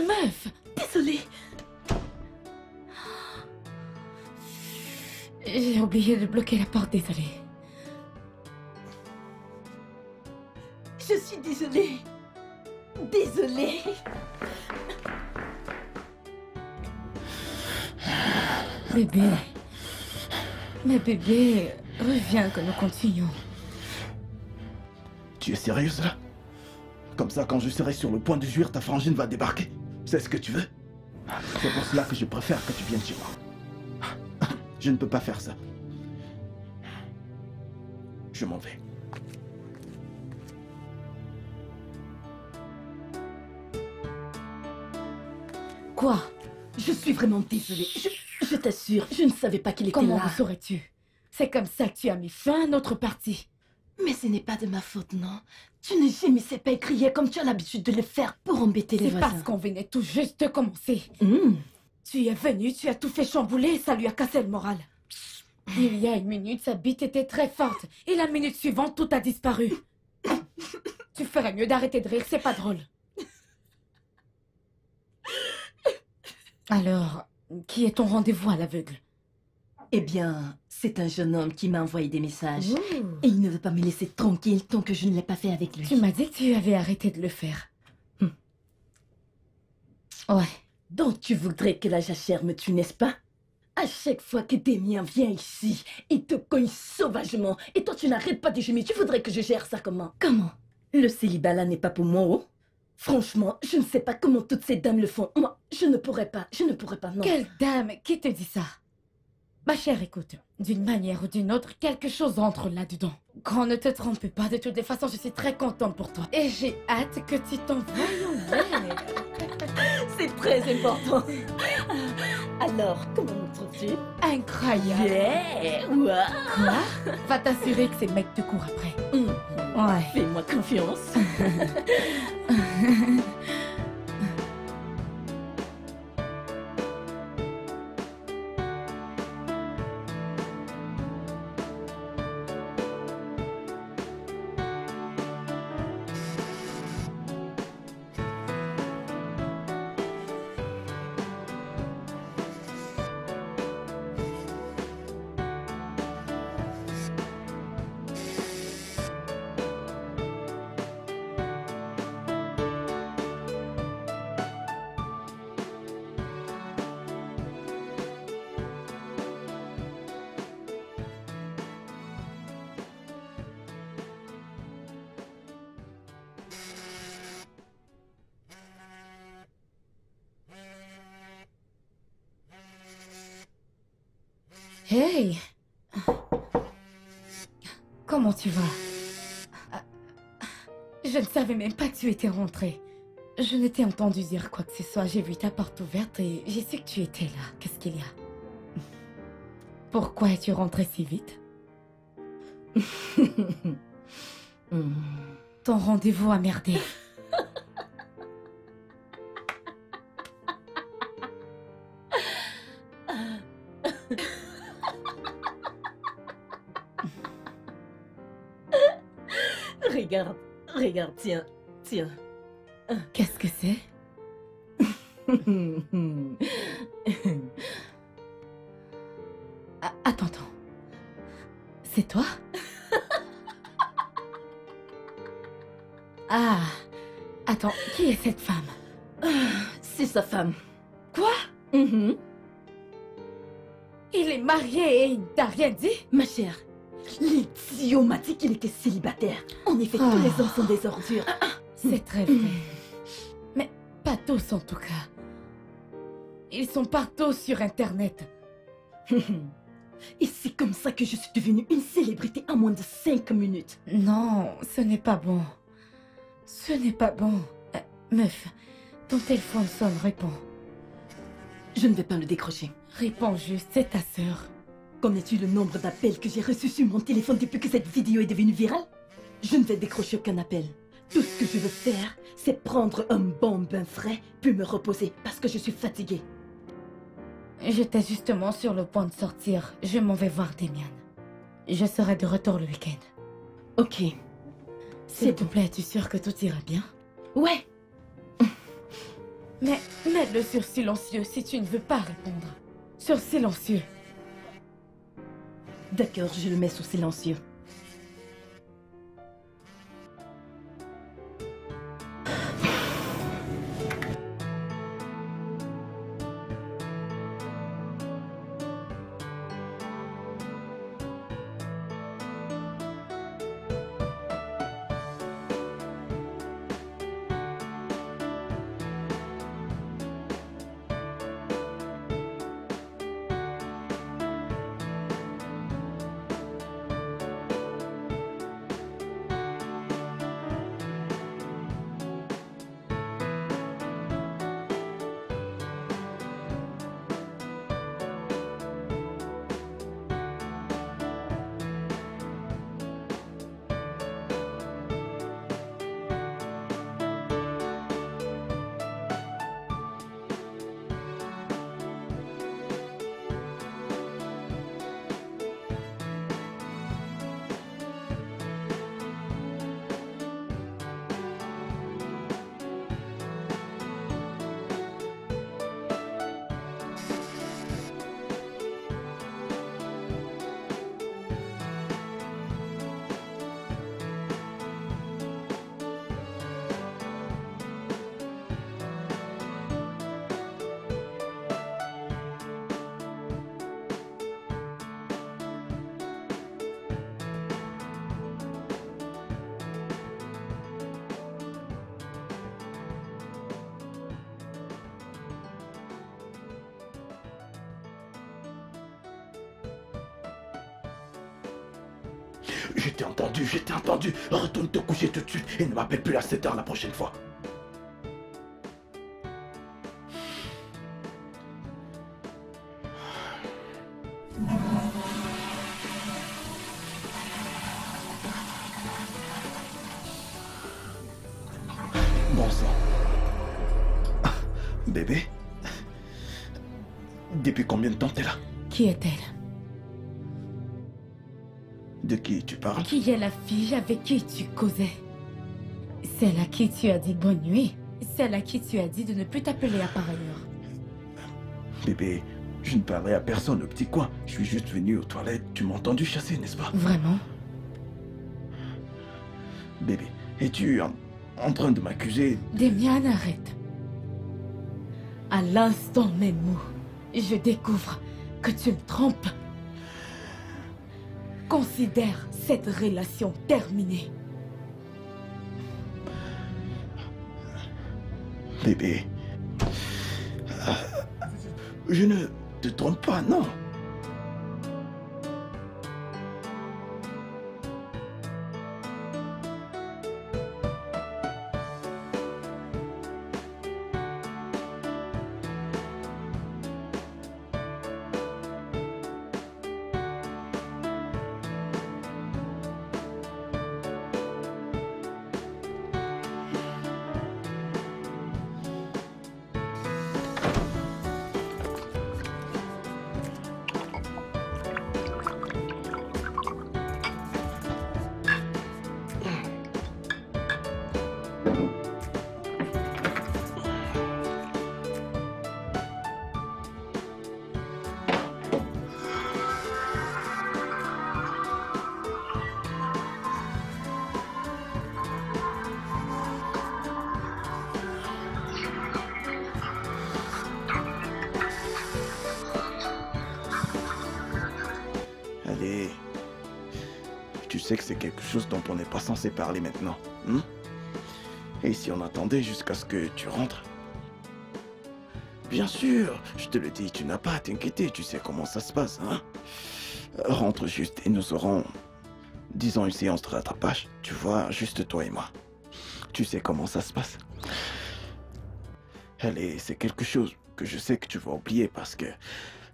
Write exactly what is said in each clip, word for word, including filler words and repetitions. Sale meuf! Désolée. J'ai oublié de bloquer la porte, désolée. Je suis désolée. Désolée. Bébé. Mais bébé, reviens que nous continuons. Tu es sérieuse là? Comme ça, quand je serai sur le point de jouir, ta frangine va débarquer. C'est ce que tu veux? C'est pour cela que je préfère que tu viennes chez moi. Je ne peux pas faire ça. Je m'en vais. Quoi? Je suis vraiment désolée. Je... Je t'assure, je ne savais pas qu'il était là. Comment le saurais-tu? C'est comme ça que tu as mis fin à notre partie. Mais ce n'est pas de ma faute, non? Tu ne gémissais pas et criais comme tu as l'habitude de le faire pour embêter les voisins. C'est parce qu'on venait tout juste de commencer. Mmh. Tu es venu, tu as tout fait chambouler et ça lui a cassé le moral. Il y a une minute, sa bite était très forte. Et la minute suivante, tout a disparu. Tu ferais mieux d'arrêter de rire, c'est pas drôle. Alors... qui est ton rendez-vous à l'aveugle? Eh bien, c'est un jeune homme qui m'a envoyé des messages. Ouh. Et il ne veut pas me laisser tranquille tant que je ne l'ai pas fait avec lui. Tu m'as dit que tu avais arrêté de le faire. Hmm. Ouais. Donc tu voudrais que la jachère me tue, n'est-ce pas? À chaque fois que Damien vient ici, il te cogne sauvagement. Et toi, tu n'arrêtes pas de gémir. Tu voudrais que je gère ça comment? Comment? Le célibat là n'est pas pour moi, oh? Franchement, je ne sais pas comment toutes ces dames le font. Moi, je ne pourrais pas, je ne pourrais pas, non. Quelle dame? Qui te dit ça? Ma chère, écoute, d'une manière ou d'une autre, quelque chose entre là-dedans. Grand, ne te trompe pas, de toutes les façons, je suis très contente pour toi. Et j'ai hâte que tu t'en veuilles en l'air. C'est très important. Alors, comment nous trouves-tu? Incroyable. Yeah. Wow. Quoi? Va t'assurer que ces mecs te courent après. Mmh. Ouais. Fais-moi confiance. Hey! Comment tu vas? Je ne savais même pas que tu étais rentrée. Je ne t'ai entendu dire quoi que ce soit. J'ai vu ta porte ouverte et j'ai su que tu étais là. Qu'est-ce qu'il y a? Pourquoi es-tu rentrée si vite? Ton rendez-vous a merdé. Regarde, regarde, tiens, tiens. Qu'est-ce que c'est? Attends, attends. C'est toi? Ah, attends, qui est cette femme? C'est sa femme. Quoi? Mm-hmm. Il est marié et il t'a rien dit? Ma chère. L'idiot m'a dit qu'il était célibataire. En effet, oh. Tous les hommes sont des ordures. C'est très vrai. Mais pas tous en tout cas. Ils sont partout sur Internet. Et c'est comme ça que je suis devenue une célébrité en moins de cinq minutes. Non, ce n'est pas bon. Ce n'est pas bon. Euh, meuf, ton téléphone sonne, réponds. Je ne vais pas le décrocher. Réponds juste, c'est ta sœur. Connais-tu le nombre d'appels que j'ai reçus sur mon téléphone depuis que cette vidéo est devenue virale? Je ne vais décrocher aucun appel. Tout ce que je veux faire, c'est prendre un bon bain frais, puis me reposer, parce que je suis fatiguée. J'étais justement sur le point de sortir. Je m'en vais voir Damien. Je serai de retour le week-end. Ok. S'il te plaît, es-tu sûre que tout ira bien? Ouais. Mais mets-le sur silencieux si tu ne veux pas répondre. Sur silencieux. D'accord, je le mets sur silencieux. Je t'ai entendu, je t'ai entendu. Retourne te coucher tout de suite et ne m'appelle plus à sept heures la prochaine fois. Bon sang. Ah, bébé? Depuis combien de temps t'es là? Qui est-elle? De qui tu parles? Qui est la fille avec qui tu causais? Celle à qui tu as dit bonne nuit. Celle à qui tu as dit de ne plus t'appeler à pareille heure. Bébé, je ne parlerai à personne au petit coin. Je suis juste venu aux toilettes. Tu m'as entendu chasser, n'est-ce pas? Vraiment? Bébé, es-tu en, en train de m'accuser? Demian, arrête. À l'instant même où je découvre que tu me trompes, considère cette relation terminée. Bébé, je ne te trompe pas, non. Que c'est quelque chose dont on n'est pas censé parler maintenant. Hein? Et si on attendait jusqu'à ce que tu rentres? Bien sûr, je te le dis, tu n'as pas à t'inquiéter, tu sais comment ça se passe. Hein? Rentre juste et nous aurons, disons, une séance de rattrapage. Tu vois, juste toi et moi. Tu sais comment ça se passe. Allez, c'est quelque chose que je sais que tu vas oublier parce que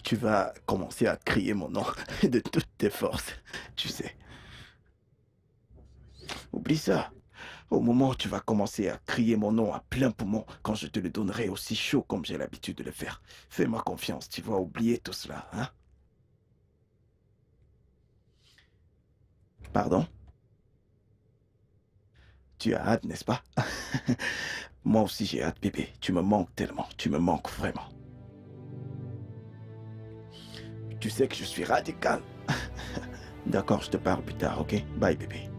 tu vas commencer à crier mon nom de toutes tes forces, tu sais. Oublie ça. Au moment où tu vas commencer à crier mon nom à plein poumon, quand je te le donnerai aussi chaud comme j'ai l'habitude de le faire. Fais-moi confiance, tu vas oublier tout cela, hein? Pardon? Tu as hâte, n'est-ce pas? Moi aussi j'ai hâte, bébé. Tu me manques tellement. Tu me manques vraiment. Tu sais que je suis radical. D'accord, je te parle plus tard, ok? Bye, bébé.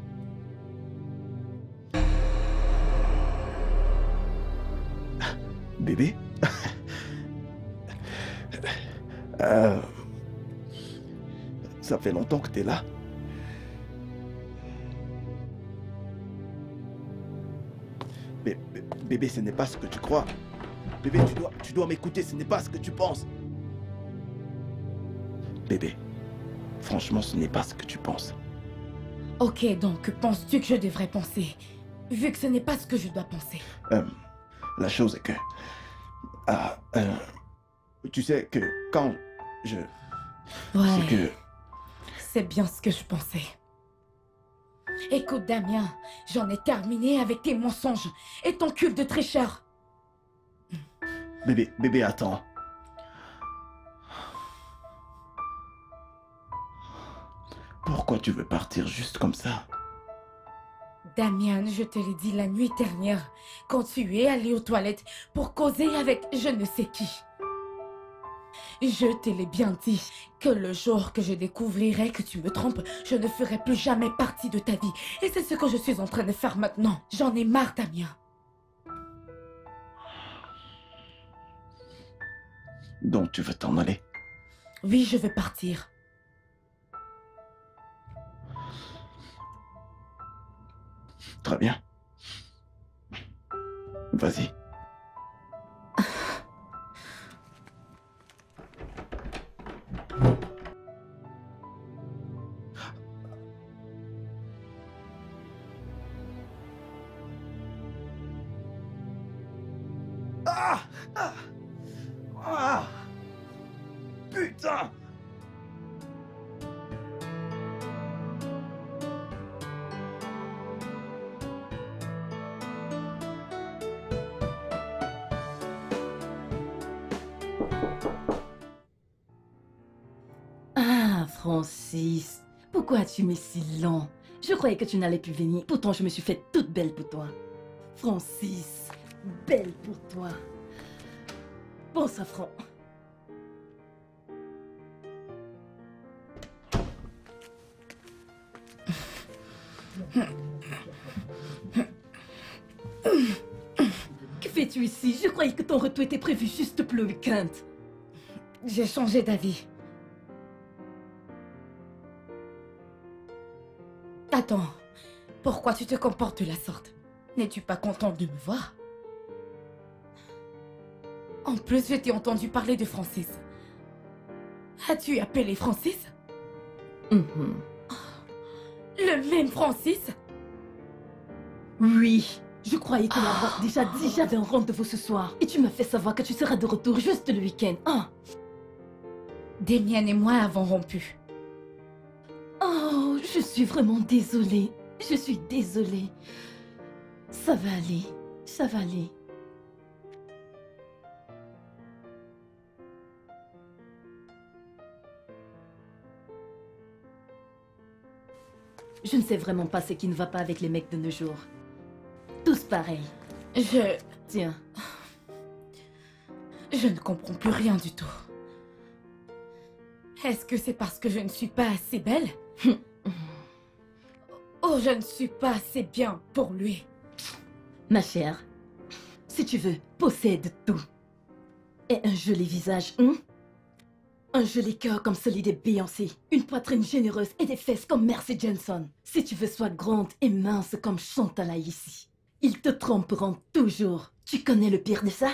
Bébé? euh... Ça fait longtemps que t'es là. Bé bébé, ce n'est pas ce que tu crois. Bébé, tu dois, tu dois m'écouter, ce n'est pas ce que tu penses. Bébé, franchement, ce n'est pas ce que tu penses. Ok, donc, penses-tu que je devrais penser? Vu que ce n'est pas ce que je dois penser. Euh, la chose est que... Ah, euh, tu sais que quand je... Ouais. C'est que... C'est bien ce que je pensais. Écoute, Damien, j'en ai terminé avec tes mensonges et ton culte de tricheur. Bébé, bébé, attends. Pourquoi tu veux partir juste comme ça? Damien, je te l'ai dit la nuit dernière, quand tu es allé aux toilettes pour causer avec je ne sais qui. Je te l'ai bien dit, que le jour que je découvrirai que tu me trompes, je ne ferai plus jamais partie de ta vie. Et c'est ce que je suis en train de faire maintenant. J'en ai marre, Damien. Donc tu veux t'en aller? Oui, je veux partir. Très bien. Vas-y. Ah, ah, ah, putain. Ah, Francis, pourquoi tu m'es si lent? Je croyais que tu n'allais plus venir, pourtant je me suis faite toute belle pour toi. Francis, belle pour toi. Bon safran. Que fais-tu ici? Je croyais que ton retour était prévu juste pour le week-end. J'ai changé d'avis. Attends, pourquoi tu te comportes de la sorte? N'es-tu pas contente de me voir? En plus, je t'ai entendu parler de Francis. As-tu appelé Francis? Mm-hmm. Le même Francis? Oui, je croyais qu'on avait déjà dit, j'avais un rendez-vous ce soir. Et tu m'as fait savoir que tu seras de retour juste le week-end. Hein? Damien et moi avons rompu. Oh, je suis vraiment désolée. Je suis désolée. Ça va aller, ça va aller. Je ne sais vraiment pas ce qui ne va pas avec les mecs de nos jours. Tous pareils. Je... Tiens. Je ne comprends plus rien du tout. Est-ce que c'est parce que je ne suis pas assez belle? Oh, je ne suis pas assez bien pour lui. Ma chère, si tu veux, possède tout. Et un joli visage, hein? Un joli cœur comme celui de Beyoncé, une poitrine généreuse et des fesses comme Mercy Johnson. Si tu veux, sois grande et mince comme Chantal ici. Ils te tromperont toujours. Tu connais le pire de ça?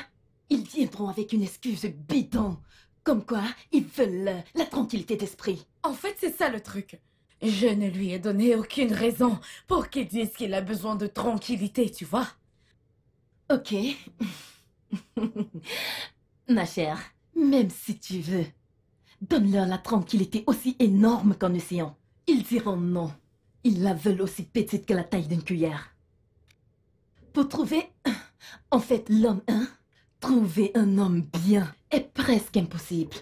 Ils viendront avec une excuse bidon. Comme quoi, ils veulent la tranquillité d'esprit. En fait, c'est ça le truc. Je ne lui ai donné aucune raison pour qu'il dise qu'il a besoin de tranquillité, tu vois? Ok. Ma chère, même si tu veux... Donne-leur la tranquillité aussi énorme qu'un océan. Ils diront non. Ils la veulent aussi petite que la taille d'une cuillère. Pour trouver, en fait, l'homme, hein, trouver un homme bien est presque impossible.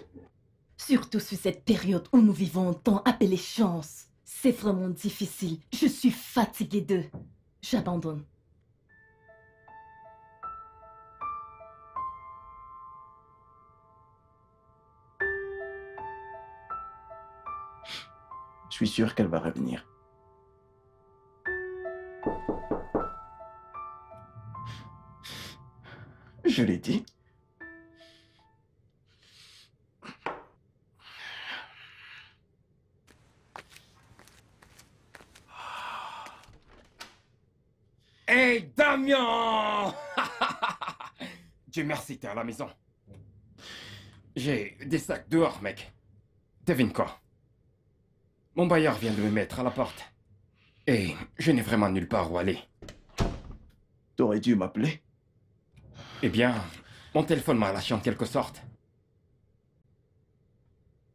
Surtout sur cette période où nous vivons tant appelée chance. C'est vraiment difficile. Je suis fatiguée d'eux. J'abandonne. Je suis sûr qu'elle va revenir. Je l'ai dit. Hey Damien! Dieu merci, t'es à la maison. J'ai des sacs dehors, mec. Devine quoi? Mon bailleur vient de me mettre à la porte. Et je n'ai vraiment nulle part où aller. T'aurais dû m'appeler? Eh bien, mon téléphone m'a lâché en quelque sorte.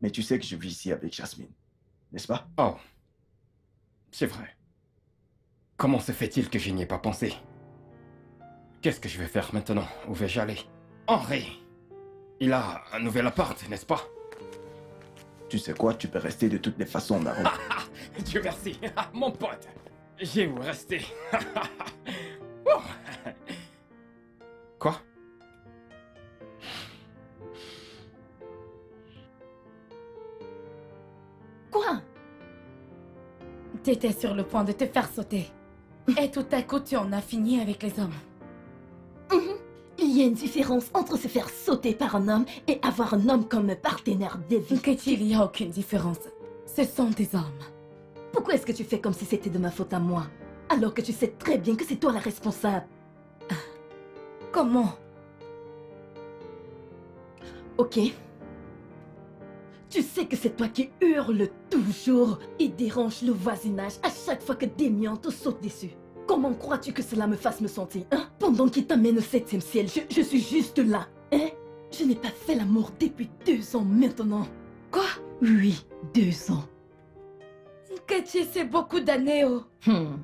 Mais tu sais que je vis ici avec Jasmine, n'est-ce pas? Oh, c'est vrai. Comment se fait-il que je n'y ai pas pensé? Qu'est-ce que je vais faire maintenant? Où vais-je aller? Henri! Il a un nouvel appart, n'est-ce pas? Tu sais quoi? Tu peux rester de toutes les façons, Naron. Dieu merci! Mon pote! J'ai où rester. Quoi? Quoi? T'étais sur le point de te faire sauter. Et tout à coup, tu en as fini avec les hommes. Mm-hmm. Il y a une différence entre se faire sauter par un homme et avoir un homme comme partenaire de vie. Qu'il n'y a aucune différence. Ce sont des hommes. Pourquoi est-ce que tu fais comme si c'était de ma faute à moi, alors que tu sais très bien que c'est toi la responsable? Comment? Ok. Tu sais que c'est toi qui hurle toujours et dérange le voisinage à chaque fois que Damien te saute dessus. Comment crois-tu que cela me fasse me sentir, hein? Pendant qu'il t'amène au septième ciel, je, je suis juste là, hein? Je n'ai pas fait l'amour depuis deux ans maintenant. Quoi? Oui, deux ans. Nkatchi, c'est beaucoup d'années, oh. Hmm.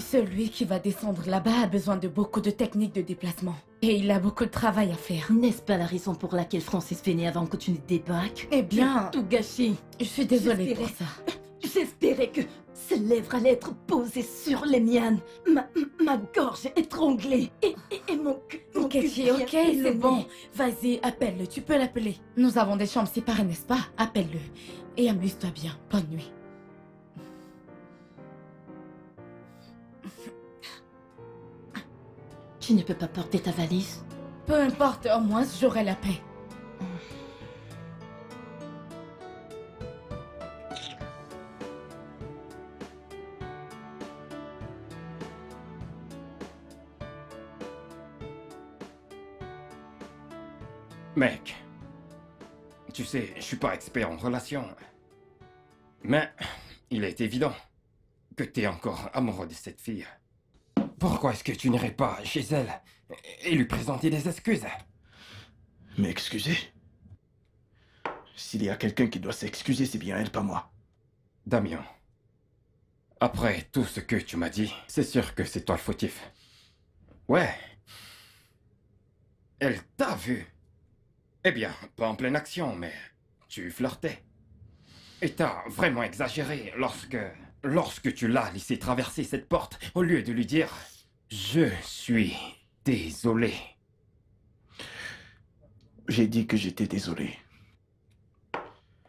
Celui qui va descendre là-bas a besoin de beaucoup de techniques de déplacement. Et il a beaucoup de travail à faire. N'est-ce pas la raison pour laquelle Francis venait avant que tu ne débarques? Eh bien... tout gâché. Je suis désolée pour ça. J'espérais que ses lèvres allaient être posées sur les miennes. Ma, ma gorge étranglée et, et, et mon cul... Mon ok, ok, c'est bon. Vas-y, appelle-le, tu peux l'appeler. Nous avons des chambres séparées, n'est-ce pas? Appelle-le. Et amuse-toi bien. Bonne nuit. Tu ne peux pas porter ta valise? Peu importe, au moins j'aurai la paix. Mec, tu sais, je suis pas expert en relations. Mais il est évident que t'es encore amoureux de cette fille. Pourquoi est-ce que tu n'irais pas chez elle et lui présenter des excuses? Mais excusez? S'il y a quelqu'un qui doit s'excuser, c'est bien elle, pas moi. Damien, après tout ce que tu m'as dit, c'est sûr que c'est toi le fautif. Ouais. Elle t'a vu. Eh bien, pas en pleine action, mais tu flirtais. Et t'as vraiment exagéré lorsque... Lorsque tu l'as laissé traverser cette porte, au lieu de lui dire « Je suis désolé ». J'ai dit que j'étais désolé.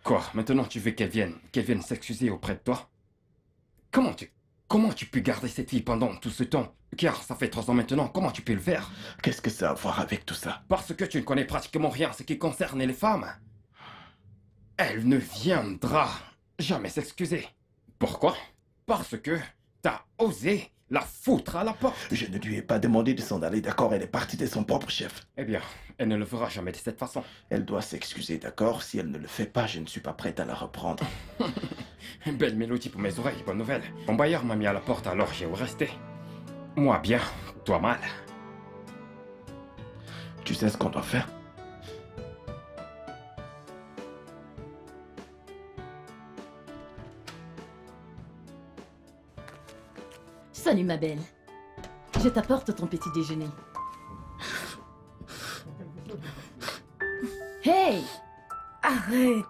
Quoi? Maintenant tu veux qu'elle vienne, qu'elle vienne s'excuser auprès de toi? Comment tu... Comment tu peux garder cette fille pendant tout ce temps? Car ça fait trois ans maintenant, comment tu peux le faire? Qu'est-ce que ça a à voir avec tout ça? Parce que tu ne connais pratiquement rien en ce qui concerne les femmes. Elle ne viendra jamais s'excuser. Pourquoi? Parce que t'as osé la foutre à la porte. Je ne lui ai pas demandé de s'en aller, d'accord? Elle est partie de son propre chef. Eh bien, elle ne le fera jamais de cette façon. Elle doit s'excuser, d'accord? Si elle ne le fait pas, je ne suis pas prête à la reprendre. Belle mélodie pour mes oreilles, bonne nouvelle. Mon bailleur m'a mis à la porte, alors j'ai où rester. Moi bien, toi mal. Tu sais ce qu'on doit faire? Salut ma belle, je t'apporte ton petit déjeuner. Hey! Arrête!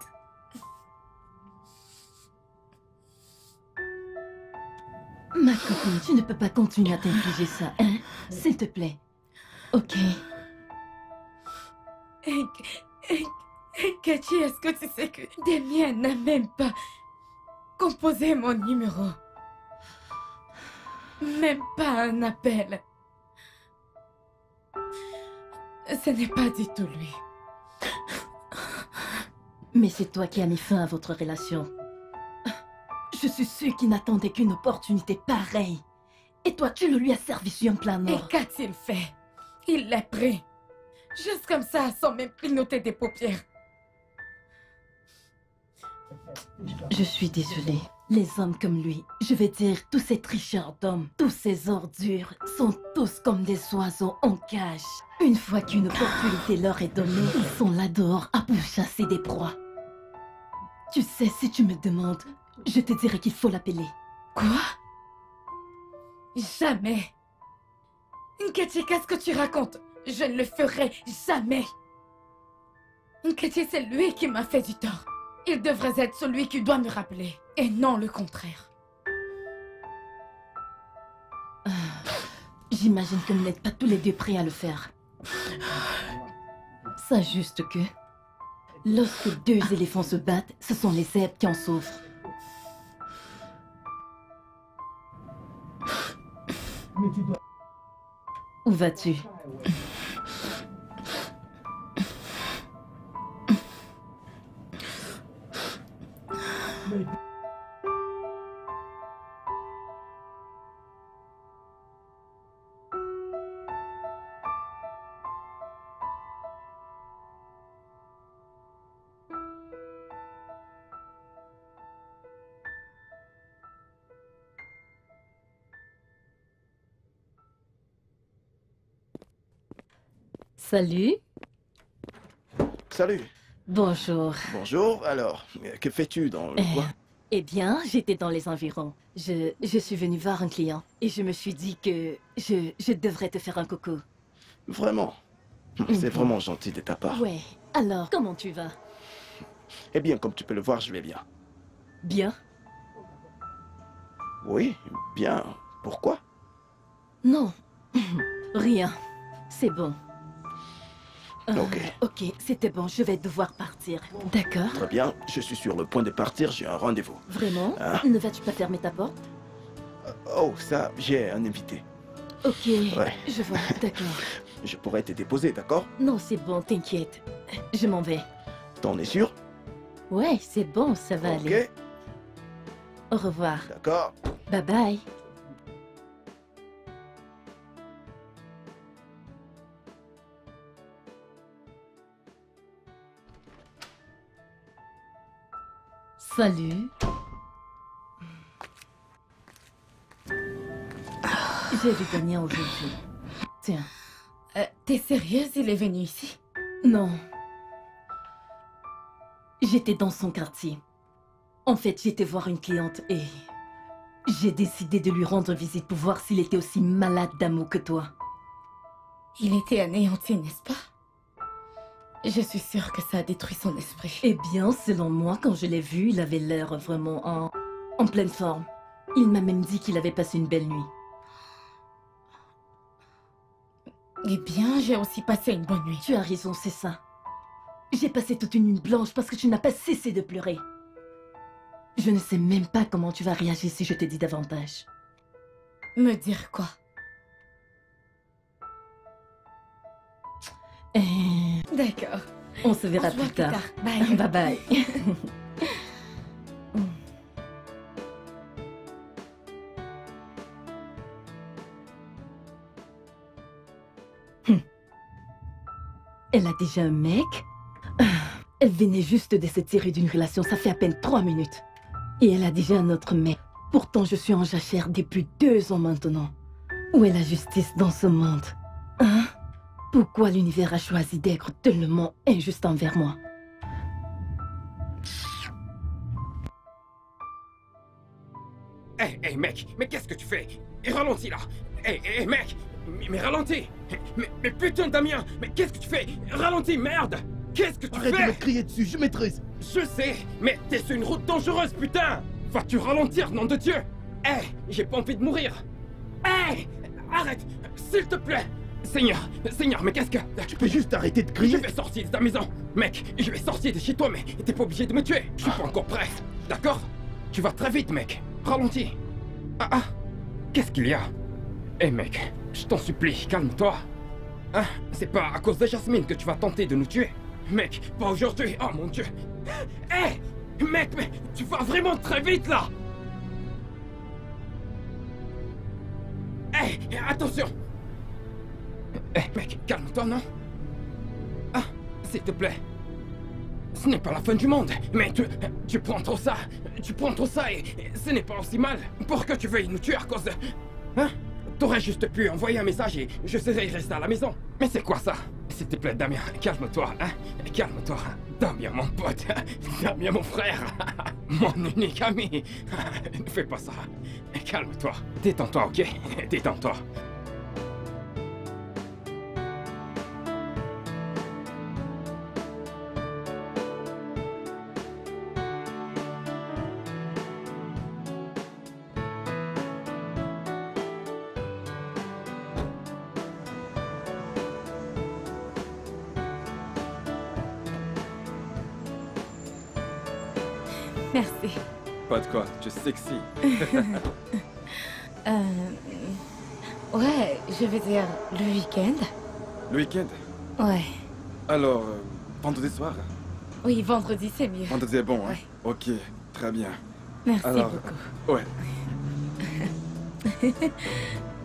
Ma copine, tu ne peux pas continuer à t'infliger ça, hein? S'il te plaît. Ok. Nkatchi, est-ce que tu sais que Damien n'a même pas... composer mon numéro. Même pas un appel. Ce n'est pas du tout lui. Mais c'est toi qui as mis fin à votre relation. Je suis sûre qu'il n'attendait qu'une opportunité pareille. Et toi, tu le lui as servi sur un plan noir. Et qu'a-t-il fait? Il l'a pris. Juste comme ça, sans même clignoter des paupières. Je suis désolée. Les hommes comme lui, je vais dire tous ces tricheurs d'hommes, tous ces ordures, sont tous comme des oiseaux en cage. Une fois qu'une opportunité leur est donnée, ils sont là dehors à pourchasser des proies. Tu sais, si tu me demandes, je te dirais qu'il faut l'appeler. Quoi? Jamais. Nkechi, qu'est-ce que tu racontes? Je ne le ferai jamais. Nkechi, c'est lui qui m'a fait du tort. Il devrait être celui qui doit me rappeler, et non le contraire. Euh, J'imagine que vous n'êtes pas tous les deux prêts à le faire. Ça juste que, lorsque deux éléphants se battent, ce sont les zèbres qui en souffrent. Mais tu dois... Où vas-tu? Salut. Salut. Bonjour. Bonjour. Alors, que fais-tu dans le coin? Eh bien, j'étais dans les environs. Je, je suis venue voir un client et je me suis dit que je, je devrais te faire un coucou. Vraiment? C'est vraiment gentil de ta part. Ouais. Alors, comment tu vas? Eh bien, comme tu peux le voir, je vais bien. Bien? Oui, bien. Pourquoi? Non, rien. C'est bon. Ok. Euh, ok, c'était bon, je vais devoir partir. D'accord. Très bien, je suis sur le point de partir, j'ai un rendez-vous. Vraiment? ah. Ne vas-tu pas fermer ta porte? Oh, ça, j'ai un invité. Ok, ouais. Je vois, d'accord. Je pourrais te déposer, d'accord? Non, c'est bon, t'inquiète. Je m'en vais. T'en es sûr? Ouais, c'est bon, ça va okay. aller. Ok. Au revoir. D'accord. Bye bye. Salut. J'ai vu Damien aujourd'hui. Tiens. Euh, T'es sérieuse? Il est venu ici? Non. J'étais dans son quartier. En fait, j'étais voir une cliente et... j'ai décidé de lui rendre visite pour voir s'il était aussi malade d'amour que toi. Il était anéanti, n'est-ce pas? Je suis sûre que ça a détruit son esprit. Eh bien, selon moi, quand je l'ai vu, il avait l'air vraiment en... en pleine forme. Il m'a même dit qu'il avait passé une belle nuit. Eh bien, j'ai aussi passé une bonne nuit. Tu as raison, c'est ça. J'ai passé toute une nuit blanche parce que tu n'as pas cessé de pleurer. Je ne sais même pas comment tu vas réagir si je te dis davantage. Me dire quoi? Et... d'accord. On se verra On se plus, tard. plus tard. Bye. Bye bye. hmm. Elle a déjà un mec. Elle venait juste de se tirer d'une relation, ça fait à peine trois minutes. Et elle a déjà un autre mec. Pourtant, je suis en jachère depuis deux ans maintenant. Où est la justice dans ce monde? Hein? Pourquoi l'univers a choisi d'être tellement injuste envers moi? Hé, hey, hé hey, mec, mais qu'est-ce que tu fais? Et ralentis là! Hé, hey, hé hey, mec, mais, mais ralentis! Mais, mais putain Damien, mais qu'est-ce que tu fais? Ralentis, merde! Qu'est-ce que tu Arrête fais? Arrête de me crier dessus, je maîtrise! Je sais, mais t'es sur une route dangereuse, putain! Vas-tu ralentir, nom de Dieu? Hé, hey, j'ai pas envie de mourir! Hé, hey, arrête, s'il te plaît! Seigneur, Seigneur, mais qu'est-ce que... Tu peux juste arrêter de crier? Je vais sortir de ta maison. Mec, je vais sortir de chez toi, mais t'es pas obligé de me tuer. Je suis pas encore prêt, d'accord? Tu vas très vite, mec. Ralentis. Ah ah. Qu'est-ce qu'il y a? Eh hey, mec, je t'en supplie, calme-toi. Hein? C'est pas à cause de Jasmine que tu vas tenter de nous tuer? Mec, pas aujourd'hui. Oh mon Dieu. Hé hey, mec, mais tu vas vraiment très vite, là. Hé hey, attention. Hé hey, mec, calme-toi, non? Ah, s'il te plaît. Ce n'est pas la fin du monde, mais tu, tu prends trop ça, tu prends trop ça et, et ce n'est pas aussi mal. Pour que tu veuilles nous tuer à cause de... Hein? T'aurais juste pu envoyer un message et je serais resté à la maison. Mais c'est quoi ça? S'il te plaît, Damien, calme-toi, hein? Calme-toi. Damien, mon pote. Damien, mon frère. Mon unique ami. Ne fais pas ça. Calme-toi. Détends-toi, ok? Détends-toi. Merci. Pas de quoi, tu es sexy. euh... Ouais, je veux dire, le week-end. Le week-end? Ouais. Alors, euh, vendredi soir? Oui, vendredi c'est mieux. Vendredi est bon, ouais. Hein? Ok, très bien. Merci Alors, beaucoup. Euh, ouais.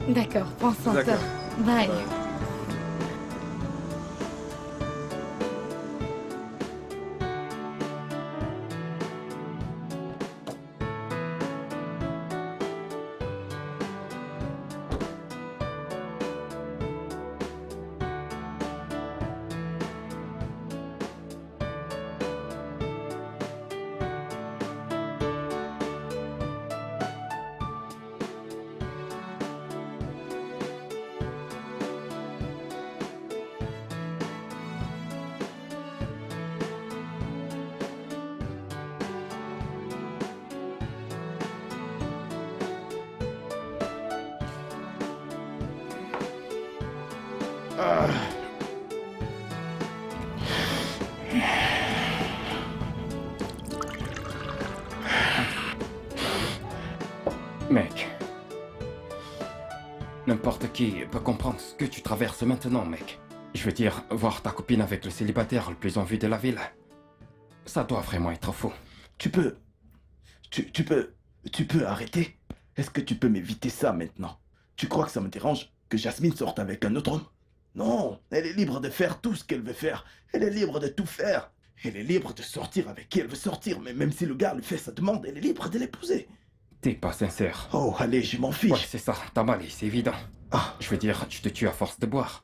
D'accord, pense en toi. Bye. Bye. Mec, n'importe qui peut comprendre ce que tu traverses maintenant, mec. Je veux dire, voir ta copine avec le célibataire le plus en vue de la ville, ça doit vraiment être fou. Tu peux... Tu, tu peux... Tu peux arrêter? Est-ce que tu peux m'éviter ça maintenant? Tu crois que ça me dérange que Jasmine sorte avec un autre homme? Non, elle est libre de faire tout ce qu'elle veut faire. Elle est libre de tout faire. Elle est libre de sortir avec qui elle veut sortir. Mais même si le gars lui fait sa demande, elle est libre de l'épouser. T'es pas sincère. Oh, allez, je m'en fiche. Ouais, c'est ça, t'as mal, c'est évident. Ah. Je veux dire, tu te tues à force de boire.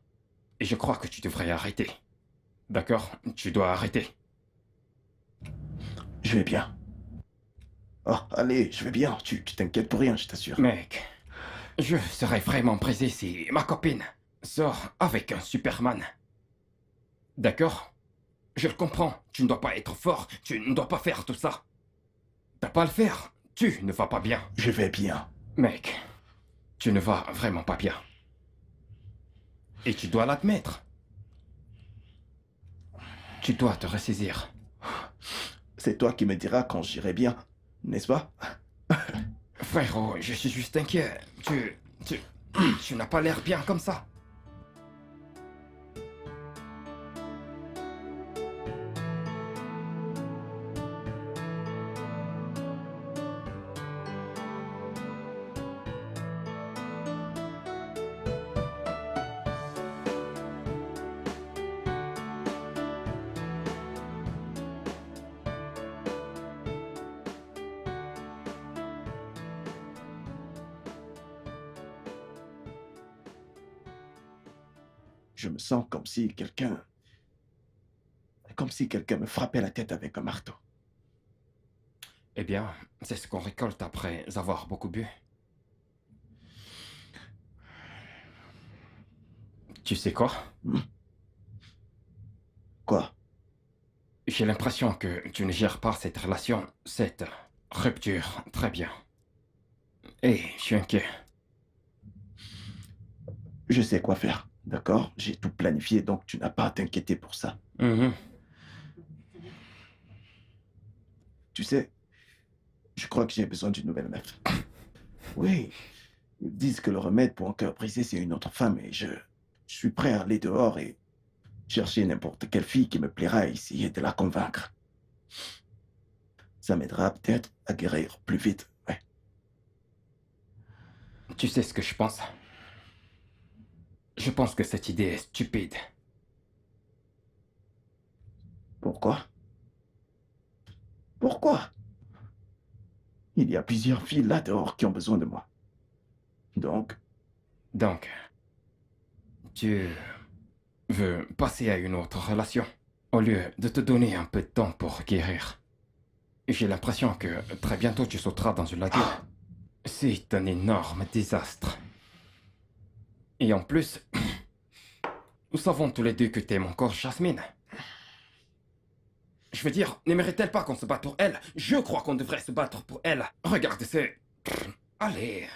Et je crois que tu devrais arrêter. D'accord? Tu dois arrêter. Je vais bien. Oh, allez, je vais bien. Tu t'inquiètes pour rien, je t'assure. Mec, je serais vraiment brisé si ma copine... sors avec un Superman. D'accord? Je le comprends. Tu ne dois pas être fort. Tu ne dois pas faire tout ça. T'as pas à le faire. Tu ne vas pas bien. Je vais bien. Mec, tu ne vas vraiment pas bien. Et tu dois l'admettre. Tu dois te ressaisir. C'est toi qui me diras quand j'irai bien, n'est-ce pas? Frérot, je suis juste inquiet. Tu... Tu, tu n'as pas l'air bien comme ça. Je me sens comme si quelqu'un... Comme si quelqu'un me frappait la tête avec un marteau. Eh bien, c'est ce qu'on récolte après avoir beaucoup bu. Tu sais quoi? Quoi? J'ai l'impression que tu ne gères pas cette relation, cette rupture, très bien. Et je suis inquiet. Je sais quoi faire. D'accord, j'ai tout planifié, donc tu n'as pas à t'inquiéter pour ça. Mmh. Tu sais, Je crois que j'ai besoin d'une nouvelle meuf. Oui, ils disent que le remède pour un cœur brisé, c'est une autre femme et je, je suis prêt à aller dehors et chercher n'importe quelle fille qui me plaira et essayer de la convaincre. Ça m'aidera peut-être à guérir plus vite, ouais. Tu sais ce que je pense? Je pense que cette idée est stupide. Pourquoi? Pourquoi? Il y a plusieurs filles là dehors qui ont besoin de moi. Donc? Donc, tu veux passer à une autre relation, au lieu de te donner un peu de temps pour guérir. J'ai l'impression que très bientôt tu sauteras dans une lagueur. Ah. C'est un énorme désastre. Et en plus, nous savons tous les deux que t'aimes encore Jasmine. Je veux dire, ne mérite-t-elle pas qu'on se batte pour elle? Je crois qu'on devrait se battre pour elle. Regarde, c'est... Allez.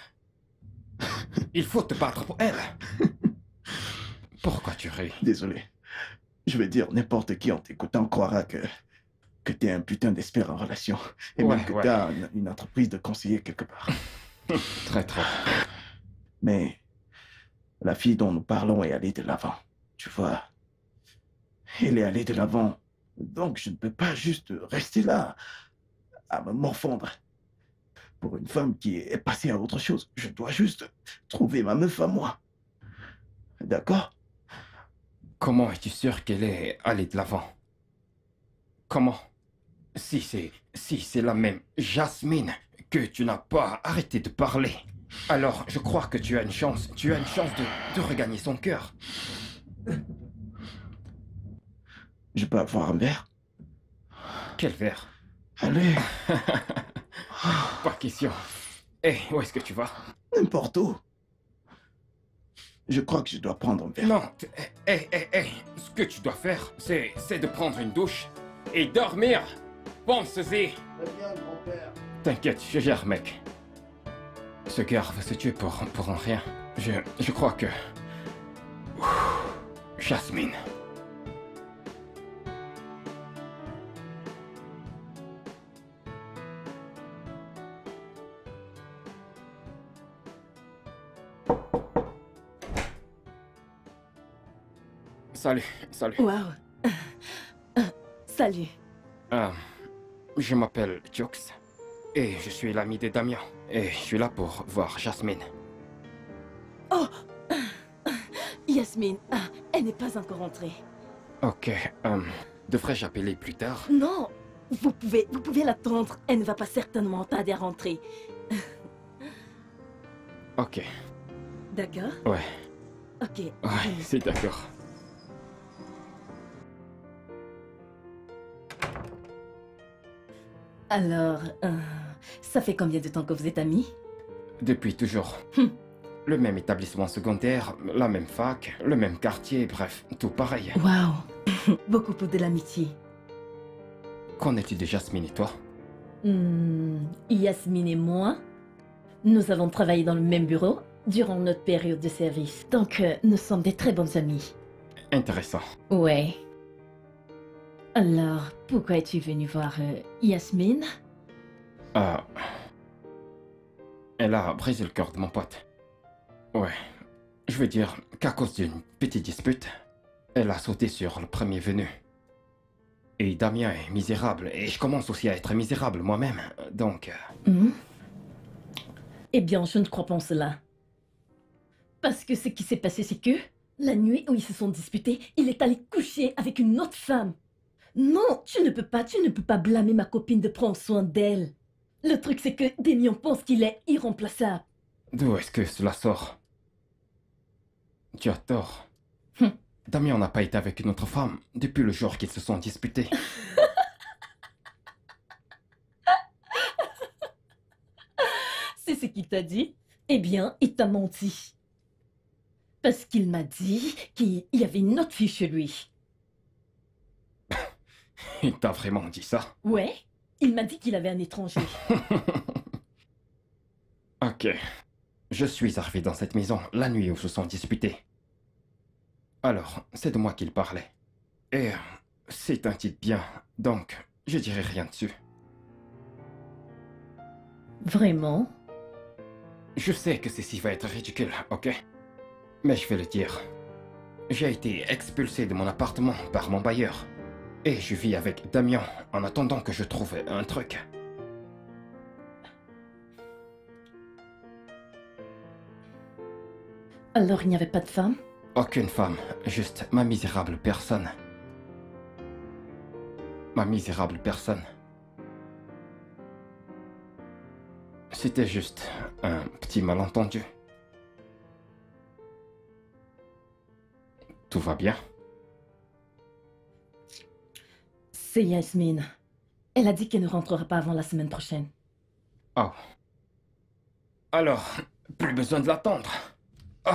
Il faut te battre pour elle. Pourquoi tu ris? Désolé. Je veux dire, n'importe qui en t'écoutant croira que... que t'es un putain d'expert en relation. Et ouais, même que ouais. t'as une, une entreprise de conseiller quelque part. Très très. Mais... la fille dont nous parlons est allée de l'avant. Tu vois... elle est allée de l'avant... donc je ne peux pas juste rester là, à me morfondre. Pour une femme qui est passée à autre chose, je dois juste trouver ma meuf à moi. D'accord? Comment es-tu sûr qu'elle est allée de l'avant? Comment? Si c'est si c'est la même Jasmine que tu n'as pas arrêté de parler, alors je crois que tu as une chance, tu as une chance de, de regagner son cœur. Je peux avoir un verre? Quel verre? Allez. Pas question. Hé, hey, où est-ce que tu vas? N'importe où. Je crois que je dois prendre un verre. Non, hé, hé, hé. Ce que tu dois faire, c'est c'est de prendre une douche et dormir. Pense-y. T'inquiète, je gère, mec. Ce gars va se tuer pour, pour en rien. Je, je crois que... Ouh, Jasmine... Salut, salut. Wow. Euh, euh, salut. Euh, je m'appelle Jux et je suis l'ami de Damien et je suis là pour voir Jasmine. Oh, euh, euh, Jasmine, euh, elle n'est pas encore entrée. Ok, euh, devrais-je appeler plus tard? Non, vous pouvez, vous pouvez l'attendre. Elle ne va pas certainement tarder à rentrer. Ok. D'accord? Ouais. Ok. Ouais, euh... c'est d'accord. Alors, euh, ça fait combien de temps que vous êtes amis? Depuis toujours. Hum. Le même établissement secondaire, la même fac, le même quartier, bref, tout pareil. Waouh, beaucoup pour de l'amitié. Qu'en es-tu de Jasmine et toi? Mmh, Jasmine et moi, nous avons travaillé dans le même bureau durant notre période de service. Donc, euh, nous sommes des très bonnes amies. Intéressant. Ouais. Alors, pourquoi es-tu venue voir euh, Jasmine? Euh... Elle a brisé le cœur de mon pote. Ouais. Je veux dire qu'à cause d'une petite dispute, elle a sauté sur le premier venu. Et Damien est misérable, et je commence aussi à être misérable moi-même, donc... Euh... Mmh. Eh bien, je ne crois pas en cela. Parce que ce qui s'est passé, c'est que... la nuit où ils se sont disputés, il est allé coucher avec une autre femme. Non, tu ne peux pas, tu ne peux pas blâmer ma copine de prendre soin d'elle. Le truc, c'est que Damien pense qu'il est irremplaçable. D'où est-ce que cela sort? Tu as tort. Hum. Damien n'a pas été avec une autre femme depuis le jour qu'ils se sont disputés. C'est ce qu'il t'a dit? Eh bien, il t'a menti. Parce qu'il m'a dit qu'il y avait une autre fille chez lui. Il t'a vraiment dit ça? Ouais, il m'a dit qu'il avait un étranger. Ok. Je suis arrivé dans cette maison la nuit où se sont disputés. Alors, c'est de moi qu'il parlait. Et c'est un type bien, donc je dirai rien dessus. Vraiment? Je sais que ceci va être ridicule, ok? Mais je vais le dire. J'ai été expulsé de mon appartement par mon bailleur. Et je vis avec Damien en attendant que je trouve un truc. Alors il n'y avait pas de femme? Aucune femme, juste ma misérable personne. Ma misérable personne. C'était juste un petit malentendu. Tout va bien? C'est Yasmine. Elle a dit qu'elle ne rentrera pas avant la semaine prochaine. Oh. Alors, plus besoin de l'attendre. Oh.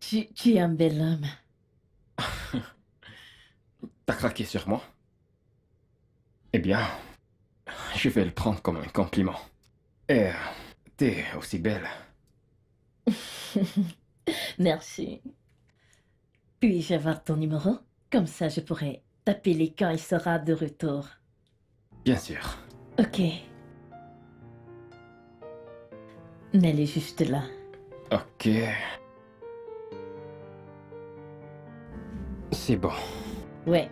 Tu, tu es un bel homme. T'as craqué sur moi? Eh bien, je vais le prendre comme un compliment. Et t'es aussi belle. Merci. Puis-je avoir ton numéro? Comme ça, je pourrai t'appeler quand il sera de retour. Bien sûr. Ok. Mais elle est juste là. Ok. C'est bon. Ouais.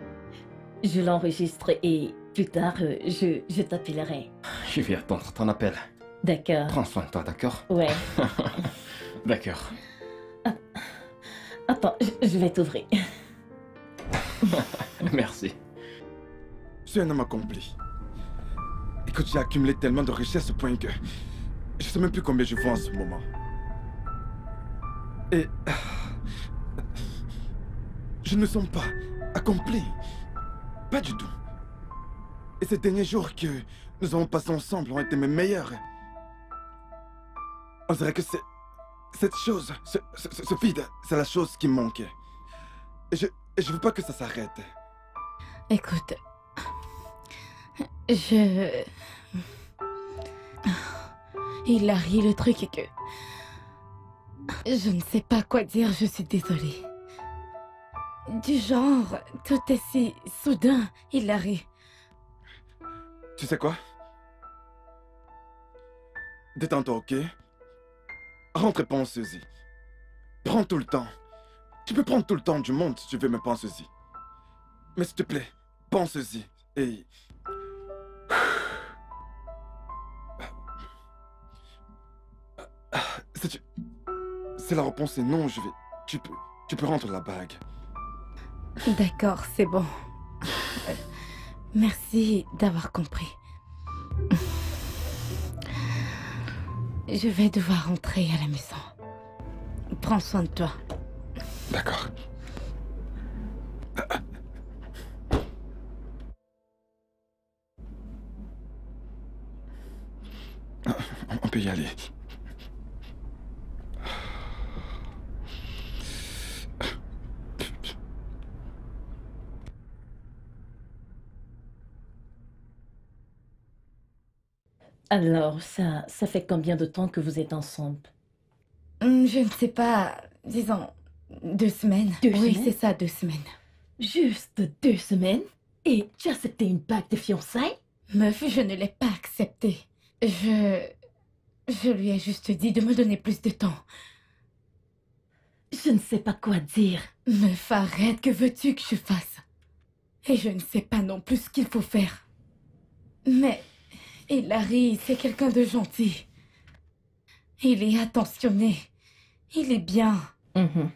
Je l'enregistre et plus tard, je, je t'appellerai. Je vais attendre ton appel. D'accord. Prends soin de toi, d'accord? Ouais. D'accord. Attends, je, je vais t'ouvrir. Merci. Je suis un homme accompli. Écoute, j'ai accumulé tellement de richesses au point que... je sais même plus combien je vaux en ce moment. Et... je ne me sens pas accompli. Pas du tout. Et ces derniers jours que nous avons passés ensemble ont été mes meilleurs. On dirait que c'est... cette chose, ce, ce, ce vide, c'est la chose qui manque. Et je... Et je veux pas que ça s'arrête. Écoute... Je... Il arrive le truc que... je ne sais pas quoi dire, je suis désolée. Du genre, tout est si soudain, il arrive. Tu sais quoi? Détends-toi, ok? Rentre et pense-y. Prends tout le temps. Tu peux prendre tout le temps du monde si tu veux, mais pense-y. Mais s'il te plaît, pense-y. Et... si tu... si la réponse est non, je vais... Tu peux... Tu peux rendre la bague. D'accord, c'est bon. Merci d'avoir compris. Je vais devoir rentrer à la maison. Prends soin de toi. D'accord. On peut y aller. Alors, ça, ça fait combien de temps que vous êtes ensemble? Je ne sais pas, disons... Deux semaines. Deux oui, semaines? C'est ça, deux semaines. Juste deux semaines? Et tu as accepté une bague de fiançailles? Meuf, je ne l'ai pas acceptée. Je... Je lui ai juste dit de me donner plus de temps. Je ne sais pas quoi dire. Meuf, arrête, que veux-tu que je fasse? Et je ne sais pas non plus ce qu'il faut faire. Mais... Hilary, c'est quelqu'un de gentil. Il est attentionné. Il est bien. Mmh.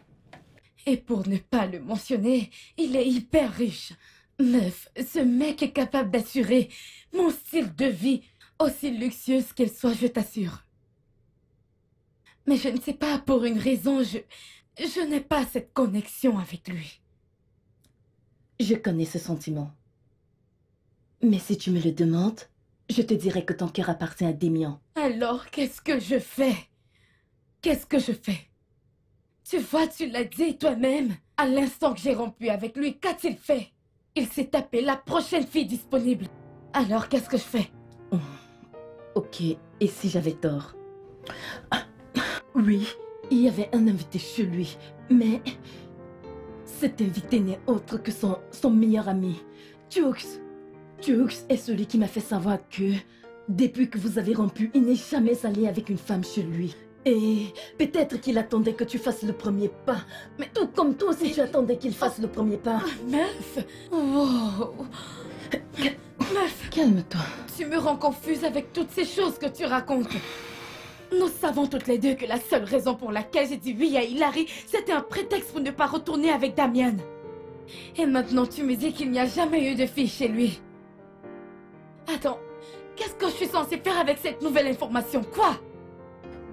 Et pour ne pas le mentionner, il est hyper riche. Meuf, ce mec est capable d'assurer mon style de vie, aussi luxueuse qu'elle soit, je t'assure. Mais je ne sais pas, pour une raison, je, je n'ai pas cette connexion avec lui. Je connais ce sentiment. Mais si tu me le demandes, je te dirai que ton cœur appartient à Damien. Alors, qu'est-ce que je fais? Qu'est-ce que je fais? Tu vois, tu l'as dit toi-même. À l'instant que j'ai rompu avec lui, qu'a-t-il fait? Il s'est tapé la prochaine fille disponible. Alors, qu'est-ce que je fais? Mmh. Ok, et si j'avais tort? Ah. Oui, il y avait un invité chez lui, mais... cet invité n'est autre que son, son meilleur ami. Jux. Jux est celui qui m'a fait savoir que Depuis que vous avez rompu, il n'est jamais allé avec une femme chez lui. Et peut-être qu'il attendait que tu fasses le premier pas. Mais tout comme toi aussi, tu attendais qu'il fasse le premier pas. Meuf, wow. Meuf, calme-toi. Tu me rends confuse avec toutes ces choses que tu racontes. Nous savons toutes les deux que la seule raison pour laquelle j'ai dit oui à Hilary, c'était un prétexte pour ne pas retourner avec Damian. Et maintenant tu me dis qu'il n'y a jamais eu de fille chez lui. Attends, qu'est-ce que je suis censée faire avec cette nouvelle information, quoi?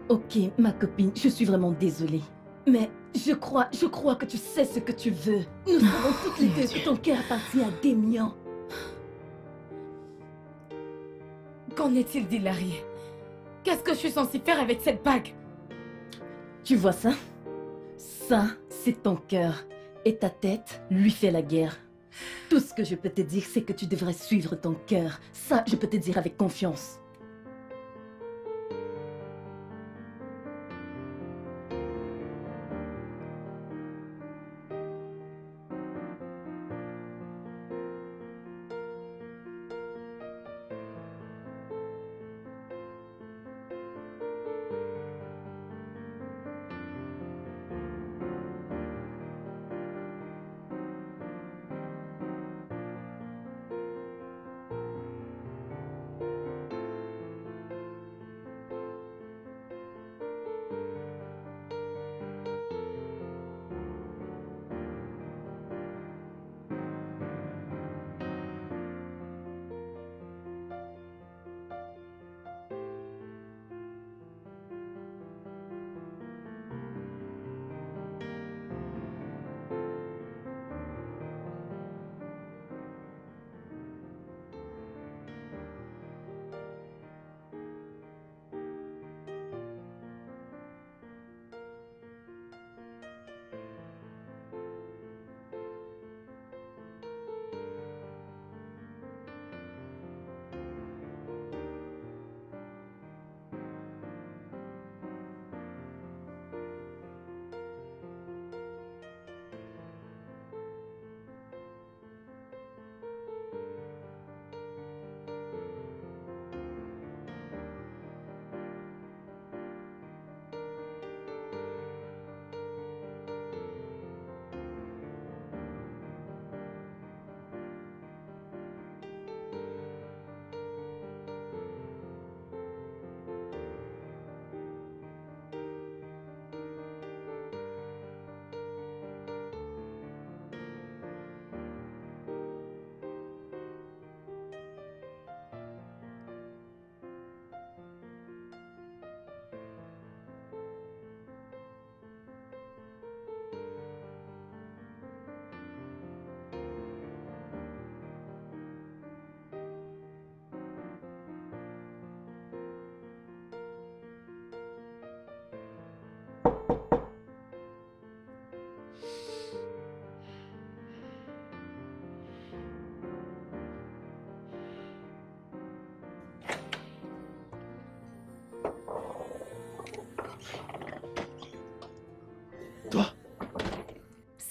Ok, ma copine, je suis vraiment désolée. Mais je crois, je crois que tu sais ce que tu veux. Nous savons toutes les deux que ton cœur appartient à Damien. Qu'en est-il d'Hilary? Qu'est-ce que je suis censée faire avec cette bague? Tu vois ça? Ça, c'est ton cœur. Et ta tête lui fait la guerre. Tout ce que je peux te dire, c'est que tu devrais suivre ton cœur. Ça, je peux te dire avec confiance.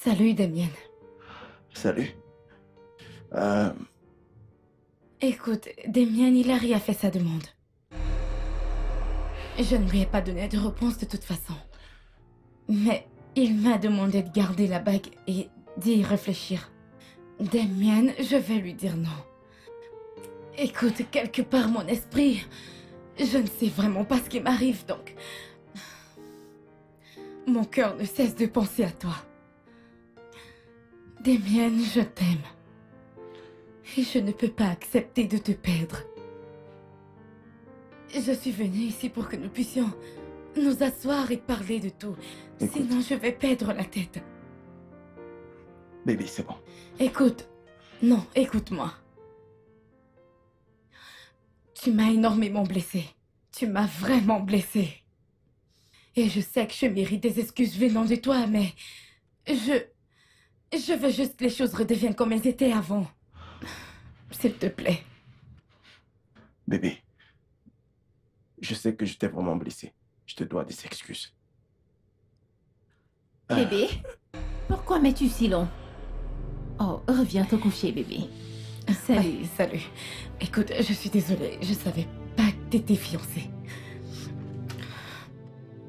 Salut, Damien. Salut. Euh... Écoute, Damien, Hilary a fait sa demande. Je ne lui ai pas donné de réponse de toute façon. Mais il m'a demandé de garder la bague et d'y réfléchir. Damien, je vais lui dire non. Écoute, quelque part mon esprit, je ne sais vraiment pas ce qui m'arrive, donc... Mon cœur ne cesse de penser à toi. Damien, je t'aime. Et je ne peux pas accepter de te perdre. Je suis venue ici pour que nous puissions nous asseoir et parler de tout. Écoute. Sinon, je vais perdre la tête. Bébé, c'est bon. Écoute. Non, écoute-moi. Tu m'as énormément blessée. Tu m'as vraiment blessée. Et je sais que je mérite des excuses venant de toi, mais... Je... Je veux juste que les choses redeviennent comme elles étaient avant. S'il te plaît. Bébé, je sais que je t'ai vraiment blessée. Je te dois des excuses. Bébé, euh... pourquoi mets-tu si long? Oh, reviens te coucher, bébé. Salut. Ouais, salut. Écoute, je suis désolée. Je savais t'étais fiancé.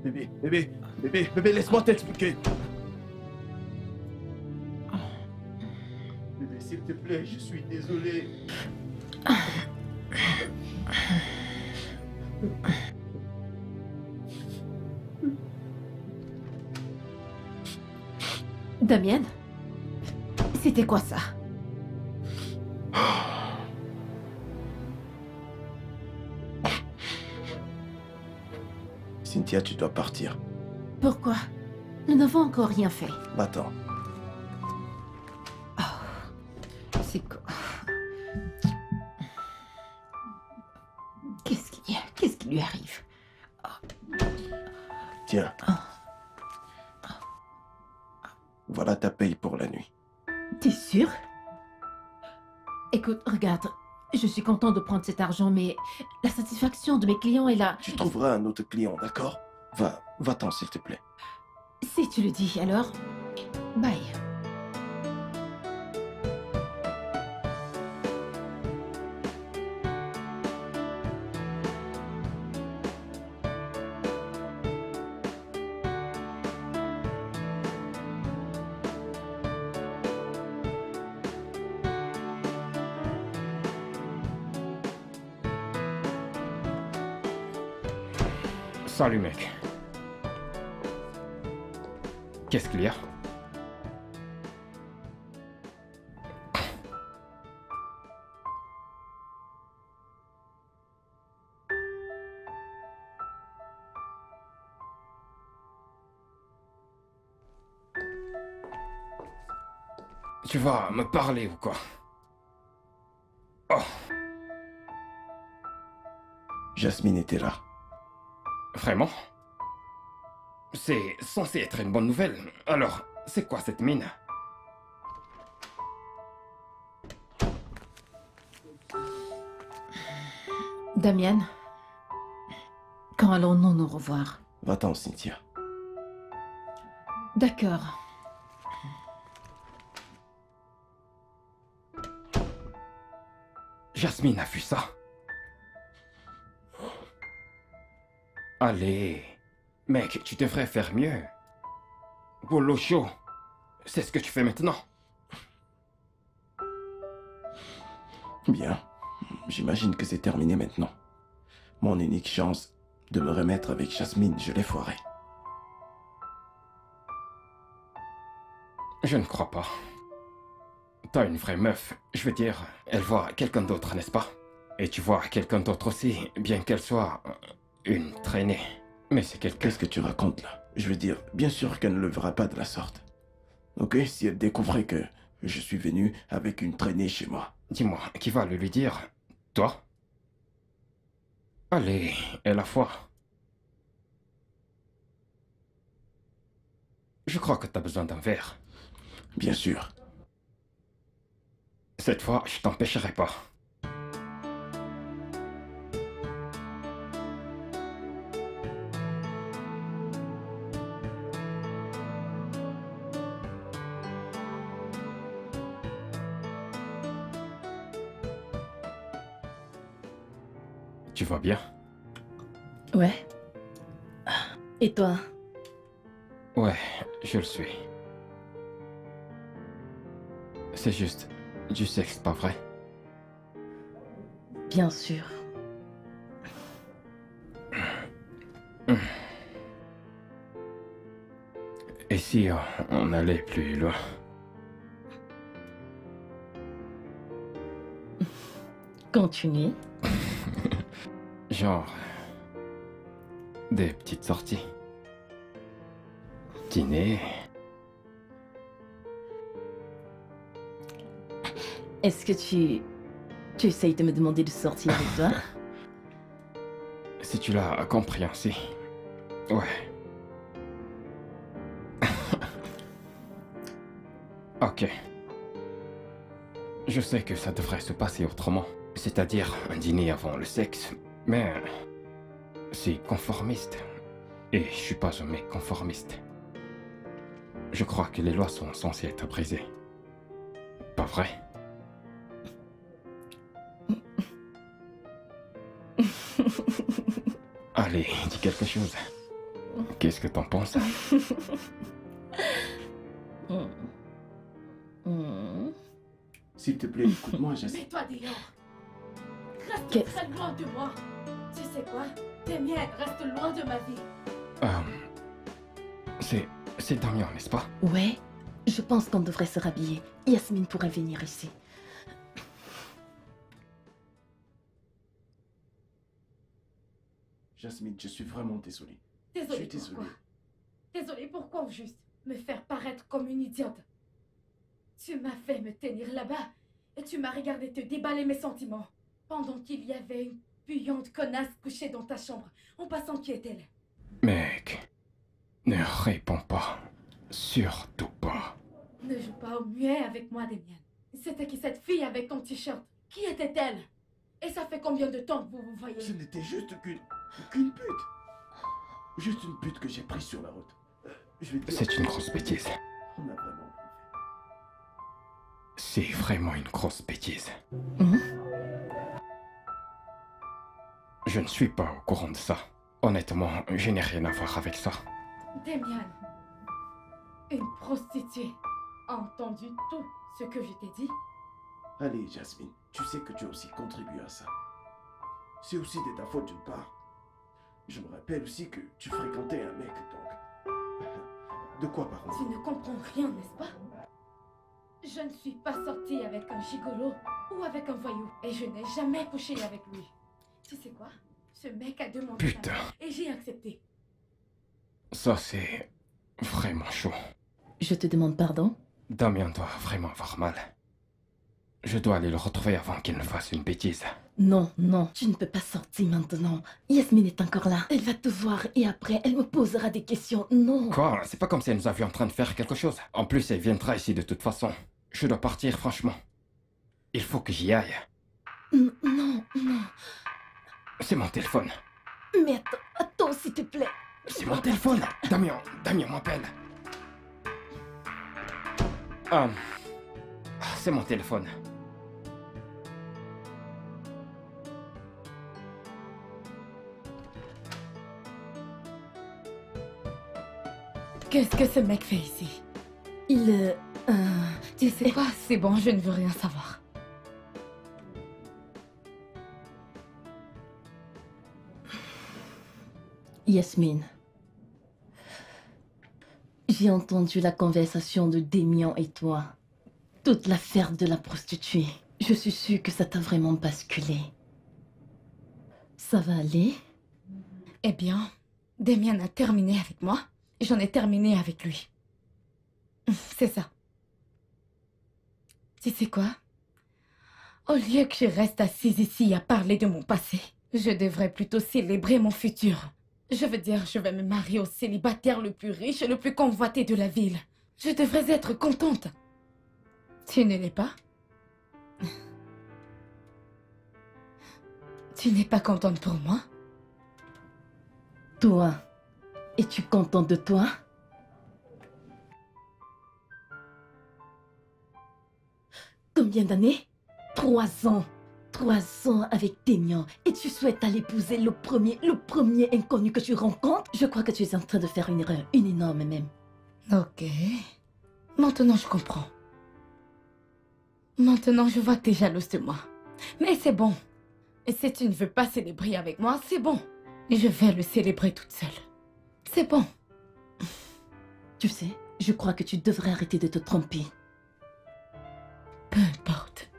Bébé, bébé, bébé, bébé, laisse-moi t'expliquer. Bébé, s'il te plaît, je suis désolé. Damien, c'était quoi ça? Cynthia, tu dois partir. Pourquoi? Nous n'avons encore rien fait. Va-t'en. Oh, c'est quoi? Qu'est-ce qu'il y a? Qu'est-ce qui lui arrive? Oh. Tiens. Oh. Voilà ta paye pour la nuit. T'es sûr? Écoute, regarde, je suis content de prendre cet argent, mais la satisfaction de mes clients est là. Tu trouveras un autre client, d'accord? Va, va-t'en, s'il te plaît. Si tu le dis, alors, bye. Salut mec. Qu'est-ce qu'il y a? Tu vas me parler ou quoi? Oh. Jasmine était là. Vraiment? C'est censé être une bonne nouvelle. Alors, c'est quoi cette mine? Damien, quand allons-nous nous revoir? Va-t'en, Cynthia. D'accord. Jasmine a vu ça? Allez, mec, tu devrais faire mieux. Boulot chaud, c'est ce que tu fais maintenant. Bien, j'imagine que c'est terminé maintenant. Mon unique chance de me remettre avec Jasmine, je l'ai foirée. Je ne crois pas. T'as une vraie meuf, je veux dire, elle voit quelqu'un d'autre, n'est-ce pas? Et tu vois quelqu'un d'autre aussi, bien qu'elle soit... une traînée. Mais c'est quelque... Qu'est-ce que tu racontes là? Je veux dire, bien sûr qu'elle ne le verra pas de la sorte. Ok, si elle découvrait que je suis venu avec une traînée chez moi. Dis-moi, qui va le lui dire? Toi? Allez, elle a foi. Je crois que t'as besoin d'un verre. Bien sûr. Cette fois, je t'empêcherai pas. Tu vas bien? Ouais. Et toi? Ouais, je le suis. C'est juste du sexe, pas vrai? Bien sûr. Et si on allait plus loin? Continue. Genre... des petites sorties. Dîner... Est-ce que tu... tu essayes de me demander de sortir avec toi? Si tu l'as compris ainsi... ouais. Ok. Je sais que ça devrait se passer autrement. C'est-à-dire un dîner avant le sexe. Mais c'est conformiste, et je suis pas un mec conformiste. Je crois que les lois sont censées être brisées. Pas vrai? Allez, dis quelque chose. Qu'est-ce que t'en penses? mmh. Mmh. S'il te plaît, écoute-moi, j'essaie. Mets-toi dehors. Reste très loin de moi. Tu sais quoi? T'es mienne, reste loin de ma vie. Euh, c'est... c'est Damien, n'est-ce pas? Ouais, je pense qu'on devrait se rhabiller. Yasmine pourrait venir ici. Jasmine, je suis vraiment désolée. Désolée, je suis désolée. Pourquoi? Désolée, pourquoi juste me faire paraître comme une idiote? Tu m'as fait me tenir là-bas et tu m'as regardé te déballer mes sentiments. Pendant qu'il y avait une puante connasse couchée dans ta chambre, en passant qui est-elle? Mec, ne réponds pas. Surtout pas. Ne joue pas au muet avec moi, Damien. C'était qui cette fille avec ton t-shirt? Qui était-elle? Et ça fait combien de temps que vous vous voyez? Ce n'était juste qu'une... qu'une pute. Juste une pute que j'ai prise sur la route. Euh, C'est une grosse bêtise. On a vraiment... C'est vraiment une grosse bêtise. Mmh. Je ne suis pas au courant de ça. Honnêtement, je n'ai rien à voir avec ça. Damien, une prostituée a entendu tout ce que je t'ai dit. Allez, Jasmine, tu sais que tu as aussi contribué à ça. C'est aussi de ta faute d'une part. Je me rappelle aussi que tu fréquentais un mec, donc... De quoi parler? Tu ne comprends rien, n'est-ce pas? Je ne suis pas sortie avec un gigolo ou avec un voyou. Et je n'ai jamais couché avec lui. Tu sais quoi? Ce mec a demandé... Putain. Et j'ai accepté. Ça, c'est... vraiment chaud. Je te demande pardon? Damien doit vraiment avoir mal. Je dois aller le retrouver avant qu'il ne fasse une bêtise. Non, non, tu ne peux pas sortir maintenant. Yasmine est encore là. Elle va te voir et après, elle me posera des questions. Non. Quoi? C'est pas comme si elle nous avait en train de faire quelque chose. En plus, elle viendra ici de toute façon. Je dois partir, franchement. Il faut que j'y aille. N non, non. C'est mon téléphone. Mais attends, attends, s'il te plaît. C'est mon téléphone. Damien, Damien m'appelle. Ah, c'est mon téléphone. Qu'est-ce que ce mec fait ici? Il... Euh, euh, tu sais quoi? C'est bon, je ne veux rien savoir. Yasmine. J'ai entendu la conversation de Damien et toi. Toute l'affaire de la prostituée. Je suis sûre que ça t'a vraiment basculé. Ça va aller? Eh bien, Damien a terminé avec moi. J'en ai terminé avec lui. C'est ça. Tu sais quoi? Au lieu que je reste assise ici à parler de mon passé, je devrais plutôt célébrer mon futur. Je veux dire, je vais me marier au célibataire le plus riche et le plus convoité de la ville. Je devrais être contente. Tu ne l'es pas? Tu n'es pas contente pour moi? Toi? Es-tu contente de toi? Combien d'années? Trois ans. Trois ans avec Damien. Et tu souhaites aller épouser le premier, le premier inconnu que tu rencontres? Je crois que tu es en train de faire une erreur, une énorme même. Ok. Maintenant je comprends. Maintenant je vois que t'es jalouse de moi. Mais c'est bon. Et si tu ne veux pas célébrer avec moi, c'est bon. Je vais le célébrer toute seule. C'est bon. Tu sais, je crois que tu devrais arrêter de te tromper. Peu importe.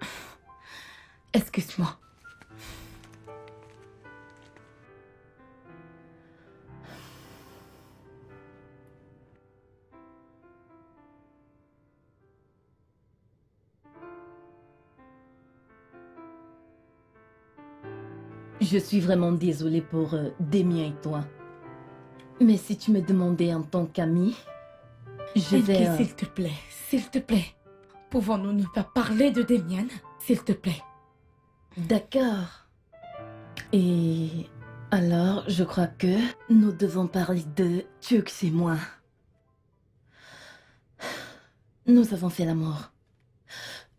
Excuse-moi. Je suis vraiment désolée pour euh, Damien et toi. Mais si tu me demandais en tant qu'ami, je vais... Euh... S'il te plaît, s'il te plaît, pouvons-nous ne pas parler de Damien, s'il te plaît? D'accord. Et alors, je crois que nous devons parler de Tux et moi. Nous avons fait l'amour.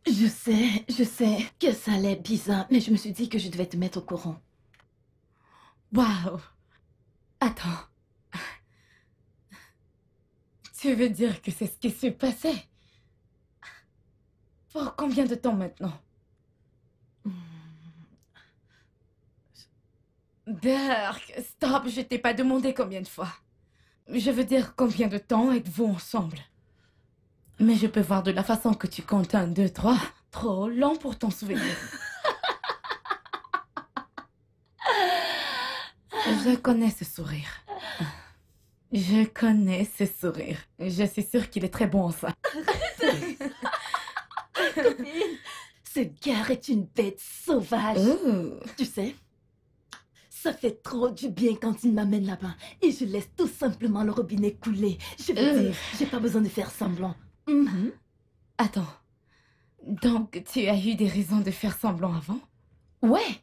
Je sais, je sais que ça allait bizarre, mais je me suis dit que je devais te mettre au courant. Waouh! Attends. Tu veux dire que c'est ce qui se passait? Pour combien de temps maintenant? Berk, stop, je t'ai pas demandé combien de fois. Je veux dire, combien de temps êtes-vous ensemble? Mais je peux voir de la façon que tu comptes un, deux, trois. Trop lent pour t'en souvenir. Je connais ce sourire. Je connais ce sourire. Je suis sûre qu'il est très bon en ça. Copine, ce gars est une bête sauvage. Ooh. Tu sais, ça fait trop du bien quand il m'amène là-bas. Et je laisse tout simplement le robinet couler. Je veux Ooh. dire, j'ai pas besoin de faire semblant. Mm-hmm. Attends. Donc, tu as eu des raisons de faire semblant avant? Ouais.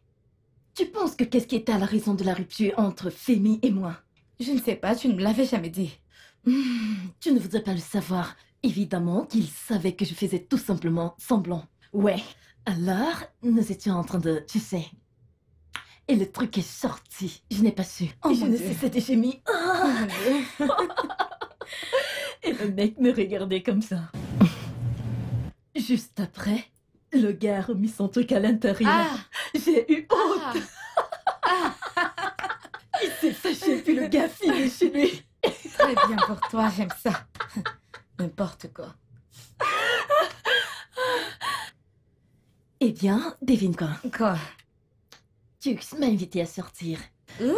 Tu penses que qu'est-ce qui était à la raison de la rupture entre Femi et moi? Je ne sais pas, tu ne me l'avais jamais dit. Mmh, tu ne voudrais pas le savoir. Évidemment qu'il savait que je faisais tout simplement semblant. Ouais. Alors, nous étions en train de... Tu sais. Et le truc est sorti. Je n'ai pas su. Oh, je ne sais, c'était gémi. Oh. Et le mec me regardait comme ça. Juste après, le gars a remis son truc à l'intérieur. Ah. J'ai eu honte. Ah. Ah. Il s'est fâché, puis le gars finit chez lui. Très bien pour toi, j'aime ça. N'importe quoi. Eh bien, devine quoi. Quoi? Tux m'a invité à sortir. Ouh.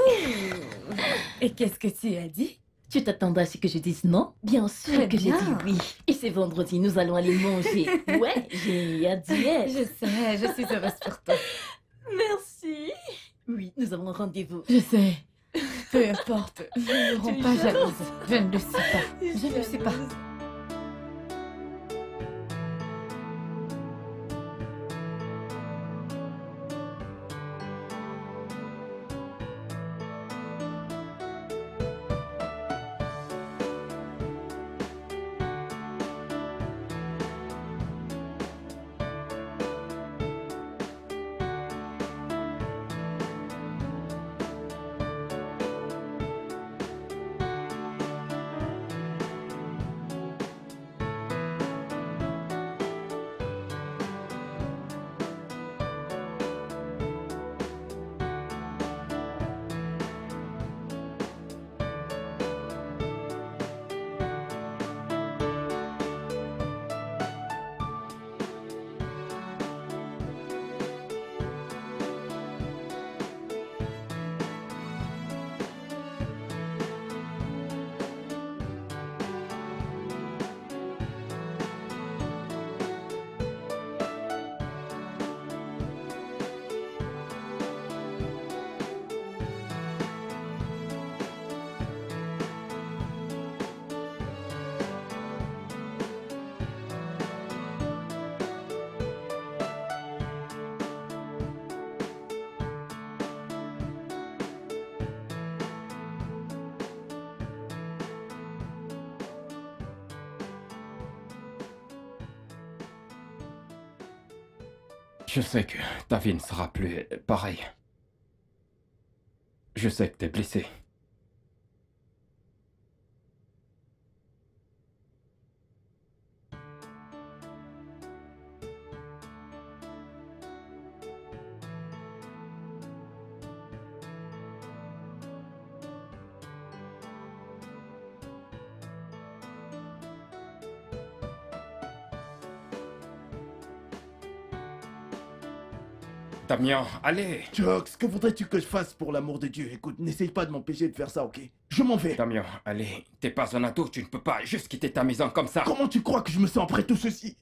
Et qu'est-ce que tu as dit? Tu t'attendais à ce que je dise non? Bien sûr Très que j'ai dit oui. Et c'est vendredi, nous allons aller manger. Ouais, j'ai hâte d'y être. Je sais, je suis heureuse pour toi. Merci. Oui, nous avons rendez-vous. Je sais. Peu importe, nous ne serons pas jalouses. Je ne le suis pas. Je ne le suis pas. Je sais que ta vie ne sera plus pareille. Je sais que t'es blessée. Damien, allez! Jox, que voudrais-tu que je fasse pour l'amour de Dieu? Écoute, n'essaye pas de m'empêcher de faire ça, ok? Je m'en vais! Damien, allez, t'es pas un ado, tu ne peux pas juste quitter ta maison comme ça! Comment tu crois que je me sens après tout ceci?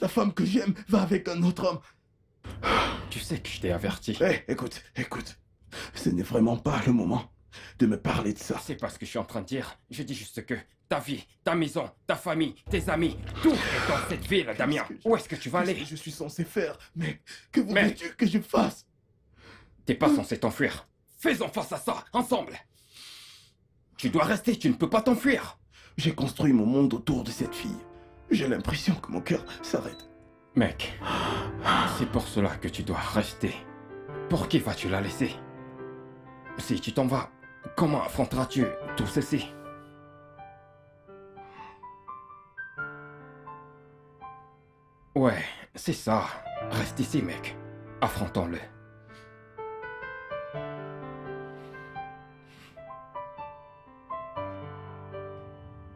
La femme que j'aime va avec un autre homme! Tu sais que je t'ai averti. Hé, hey, écoute, écoute, ce n'est vraiment pas le moment de me parler de ça. C'est pas ce que je suis en train de dire, je dis juste que ta vie, ta maison, ta famille, tes amis, tout est dans cette ville, Damien. Je... Où est-ce que tu vas aller? Qu'est-ce que je suis censé faire? Mais que voudrais-tu que je fasse? T'es pas censé t'enfuir. Faisons face à ça, ensemble. Tu dois rester, tu ne peux pas t'enfuir. J'ai construit mon monde autour de cette fille. J'ai l'impression que mon cœur s'arrête. Mec, c'est pour cela que tu dois rester. Pour qui vas-tu la laisser? Si tu t'en vas, Comment affronteras-tu tout ceci? Ouais, c'est ça. Reste ici, mec. Affrontons-le.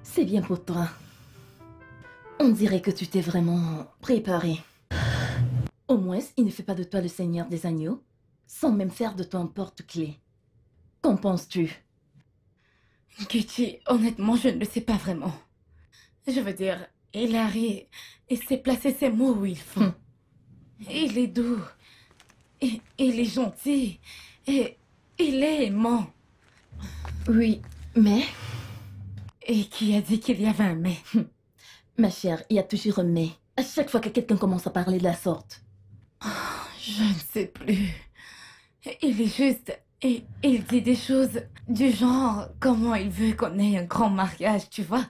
C'est bien pour toi. On dirait que tu t'es vraiment préparé. Au moins, il ne fait pas de toi le seigneur des agneaux, sans même faire de toi un porte-clés. Qu'en penses-tu? Gucci, honnêtement, je ne le sais pas vraiment. Je veux dire, Hilary, il sait placer ses mots où il faut. Hum. Il est doux, et, il est gentil, et il est aimant. Oui, mais... Et qui a dit qu'il y avait un mais? Ma chère, il y a toujours un mais. À chaque fois que quelqu'un commence à parler de la sorte. Oh, je ne sais plus. Il est juste... Et il dit des choses du genre comment il veut qu'on ait un grand mariage, tu vois.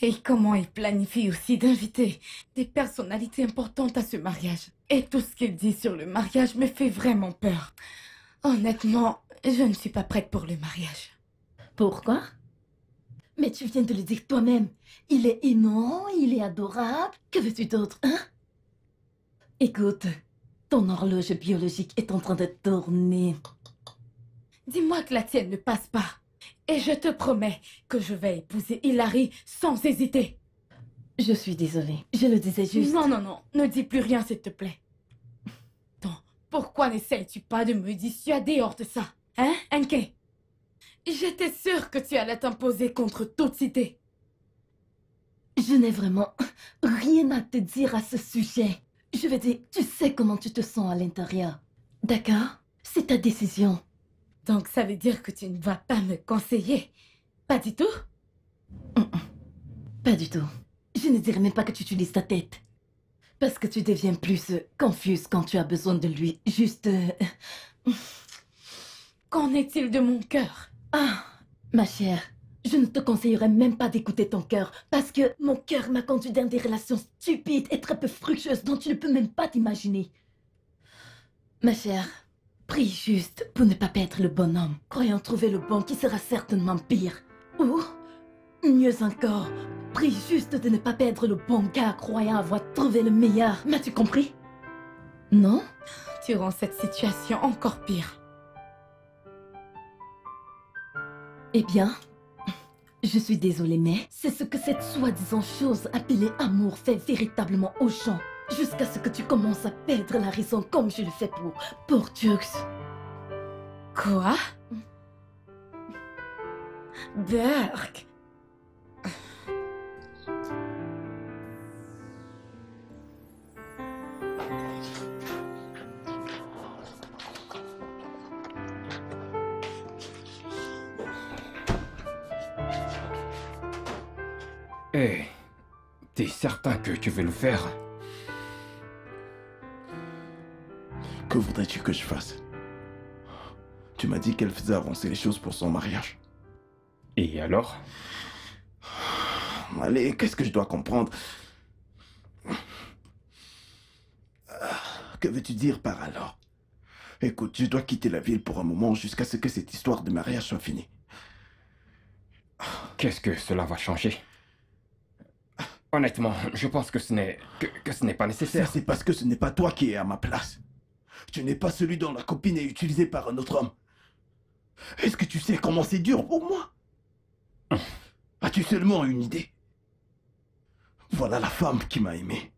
Et comment il planifie aussi d'inviter des personnalités importantes à ce mariage. Et tout ce qu'il dit sur le mariage me fait vraiment peur. Honnêtement, je ne suis pas prête pour le mariage. Pourquoi ? Mais tu viens de le dire toi-même. Il est aimant, il est adorable. Que veux-tu d'autre, hein? Écoute, ton horloge biologique est en train de tourner. Dis-moi que la tienne ne passe pas. Et je te promets que je vais épouser Hilary sans hésiter. Je suis désolée, je le disais juste. Non, non, non, ne dis plus rien, s'il te plaît. Attends, pourquoi n'essayes-tu pas de me dissuader hors de ça? Hein, Enke? J'étais sûre que tu allais t'imposer contre toute idée. Je n'ai vraiment rien à te dire à ce sujet. Je veux dire, tu sais comment tu te sens à l'intérieur. D'accord? C'est ta décision. Donc ça veut dire que tu ne vas pas me conseiller? Pas du tout? Mm-mm. Pas du tout. Je ne dirais même pas que tu utilises ta tête. Parce que tu deviens plus confuse quand tu as besoin de lui. Juste... Euh... Qu'en est-il de mon cœur? Ah, ma chère, je ne te conseillerais même pas d'écouter ton cœur parce que mon cœur m'a conduit dans des relations stupides et très peu fructueuses dont tu ne peux même pas t'imaginer. Ma chère, prie juste pour ne pas perdre le bon homme, croyant trouver le bon qui sera certainement pire. Ou, mieux encore, prie juste de ne pas perdre le bon gars, croyant avoir trouvé le meilleur. M'as-tu compris? Non? Tu rends cette situation encore pire. Eh bien, je suis désolée, mais c'est ce que cette soi-disant chose appelée amour fait véritablement aux gens, jusqu'à ce que tu commences à perdre la raison comme je le fais pour Portux. Quoi? Burke! Hey, t'es certain que tu veux le faire? Que voudrais-tu que je fasse? Tu m'as dit qu'elle faisait avancer les choses pour son mariage. Et alors? Allez, qu'est-ce que je dois comprendre? Que veux-tu dire par alors? Écoute, je dois quitter la ville pour un moment jusqu'à ce que cette histoire de mariage soit finie. Qu'est-ce que cela va changer? Honnêtement, je pense que ce n'est que, que ce n'est pas nécessaire. C'est parce que ce n'est pas toi qui es à ma place. Tu n'es pas celui dont la copine est utilisée par un autre homme. Est-ce que tu sais comment c'est dur pour moi? As-tu seulement une idée? Voilà la femme qui m'a aimé.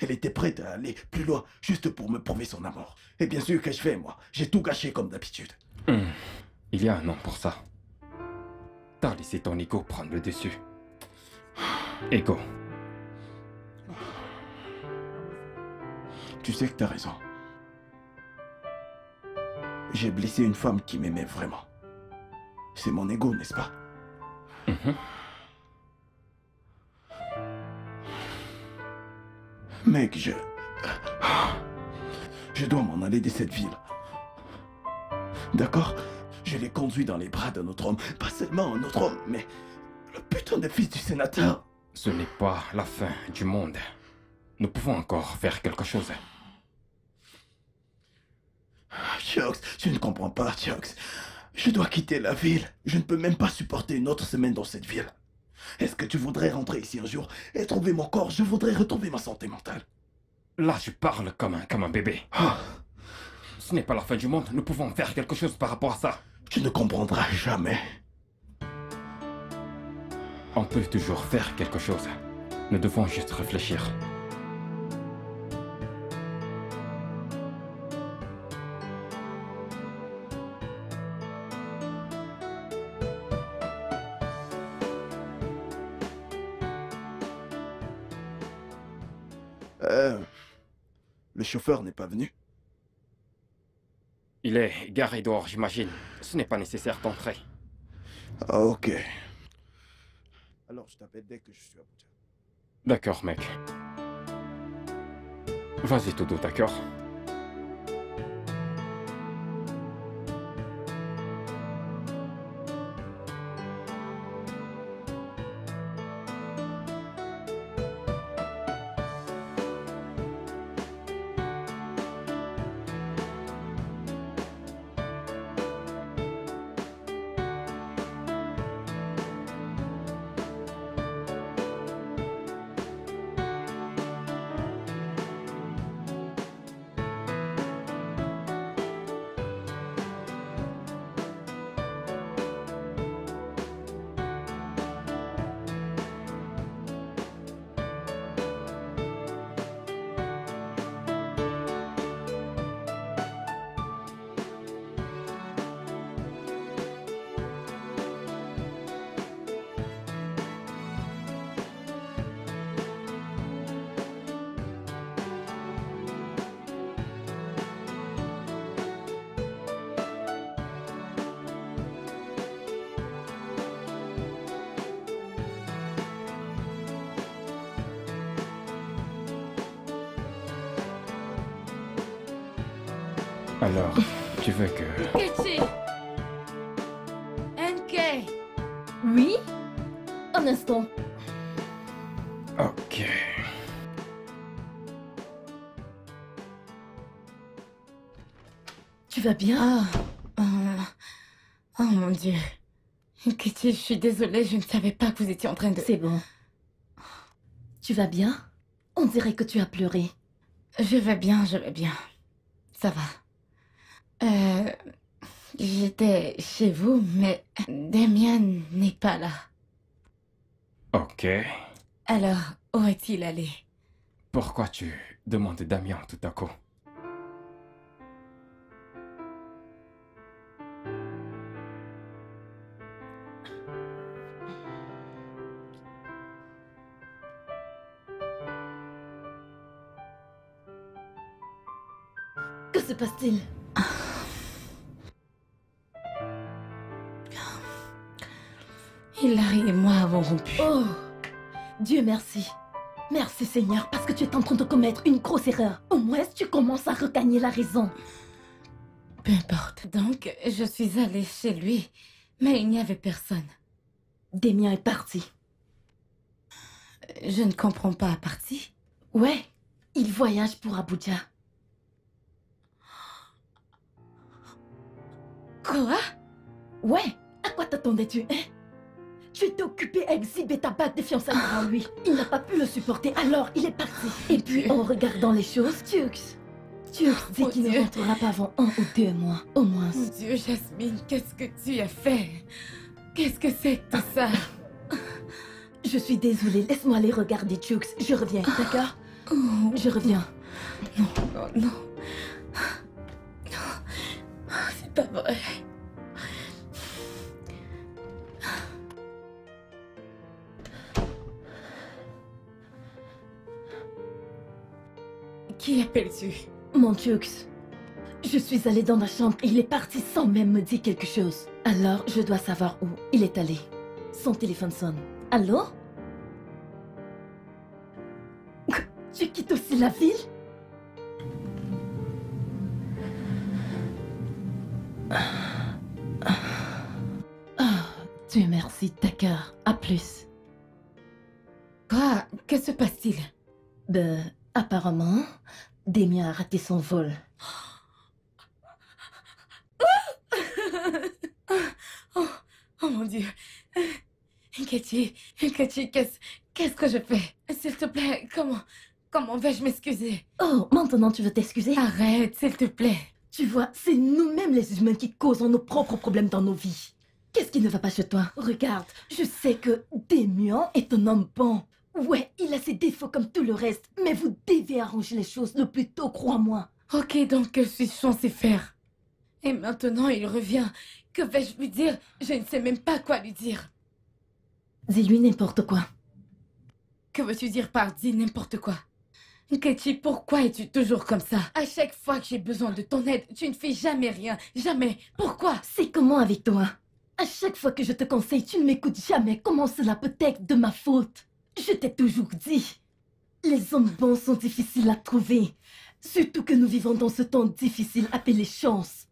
Elle était prête à aller plus loin juste pour me prouver son amour. Et bien sûr que je fais, moi. J'ai tout gâché comme d'habitude. Mmh. Il y a un nom pour ça. T'as laissé ton ego prendre le dessus. Ego. Tu sais que t'as raison. J'ai blessé une femme qui m'aimait vraiment. C'est mon ego, n'est-ce pas? Mm-hmm. Mec, je... Je dois m'en aller de cette ville. D'accord? Je l'ai conduit dans les bras d'un autre homme. Pas seulement un autre homme, mais... Le putain de fils du sénateur. Ce n'est pas la fin du monde. Nous pouvons encore faire quelque chose. Chucks, tu ne comprends pas, Chucks. Je dois quitter la ville. Je ne peux même pas supporter une autre semaine dans cette ville. Est-ce que tu voudrais rentrer ici un jour et trouver mon corps? Je voudrais retrouver ma santé mentale. Là, tu parles comme un, comme un bébé. Ah. Ce n'est pas la fin du monde. Nous pouvons faire quelque chose par rapport à ça. Tu ne comprendras jamais. On peut toujours faire quelque chose. Nous devons juste réfléchir. Euh... Le chauffeur n'est pas venu. Il est garé dehors, j'imagine. Ce n'est pas nécessaire d'entrer. Ok. Alors je t'appelle dès que je suis à Abuja. D'accord, mec. Vas-y, Toto, d'accord? Alors, tu veux que... N K. Oui? Un instant. Ok. Tu vas bien? Oh, oh mon Dieu. Kitty, je suis désolée, je ne savais pas que vous étiez en train de... C'est bon. Tu vas bien? On dirait que tu as pleuré. Je vais bien, je vais bien. Ça va. Euh, j'étais chez vous, mais Damien n'est pas là. Ok. Alors, où est-il allé? Pourquoi tu demandes Damien tout à coup? Que se passe-t-il? Larry et moi avons rompu. Oh, Dieu merci. Merci Seigneur, parce que tu es en train de commettre une grosse erreur. Au moins, tu commences à regagner la raison. Peu importe. Donc, je suis allée chez lui, mais il n'y avait personne. Damien est parti. Je ne comprends pas, parti? Ouais, il voyage pour Abuja. Quoi? Ouais, à quoi t'attendais-tu, hein? Tu étais occupé à exhiber ta bague de fiançailles devant lui. Il n'a pas pu le supporter, alors il est parti. Et puis, en regardant les choses, Turks, Turks dit qu'il ne rentrera pas avant un ou deux mois, au moins. Mon Dieu, Jasmine, qu'est-ce que tu as fait? Qu'est-ce que c'est que tout ça? Je suis désolée, laisse-moi aller regarder, Turks. Je reviens, d'accord? Je reviens. Non, non, non. Non, c'est pas vrai. Qui appelles-tu? Mon Turks. Je suis allée dans ma chambre et il est parti sans même me dire quelque chose. Alors, je dois savoir où il est allé. Son téléphone sonne. Allô? Tu quittes aussi la ville? Oh, Dieu merci, d'accord. À plus. Quoi? Que se passe-t-il? Ben... Apparemment, Damien a raté son vol. Oh mon Dieu. Katie, Katie, qu'est-ce qu'est-ce que je fais? S'il te plaît, comment, comment vais-je m'excuser? Oh, maintenant tu veux t'excuser? Arrête, s'il te plaît. Tu vois, c'est nous-mêmes les humains qui causons nos propres problèmes dans nos vies. Qu'est-ce qui ne va pas chez toi? Regarde, je sais que Damien est un homme bon. Ouais, il a ses défauts comme tout le reste, mais vous devez arranger les choses le plus tôt, crois-moi. Ok, donc que suis-je censée faire? Et maintenant il revient. Que vais-je lui dire? Je ne sais même pas quoi lui dire. Dis-lui n'importe quoi. Que veux-tu dire par « dis n'importe quoi » ? Katie, pourquoi es-tu toujours comme ça? À chaque fois que j'ai besoin de ton aide, tu ne fais jamais rien. Jamais. Pourquoi? C'est comment avec toi? À chaque fois que je te conseille, tu ne m'écoutes jamais. Comment cela peut être de ma faute? Je t'ai toujours dit, les hommes bons sont difficiles à trouver. Surtout que nous vivons dans ce temps difficile appelé chance.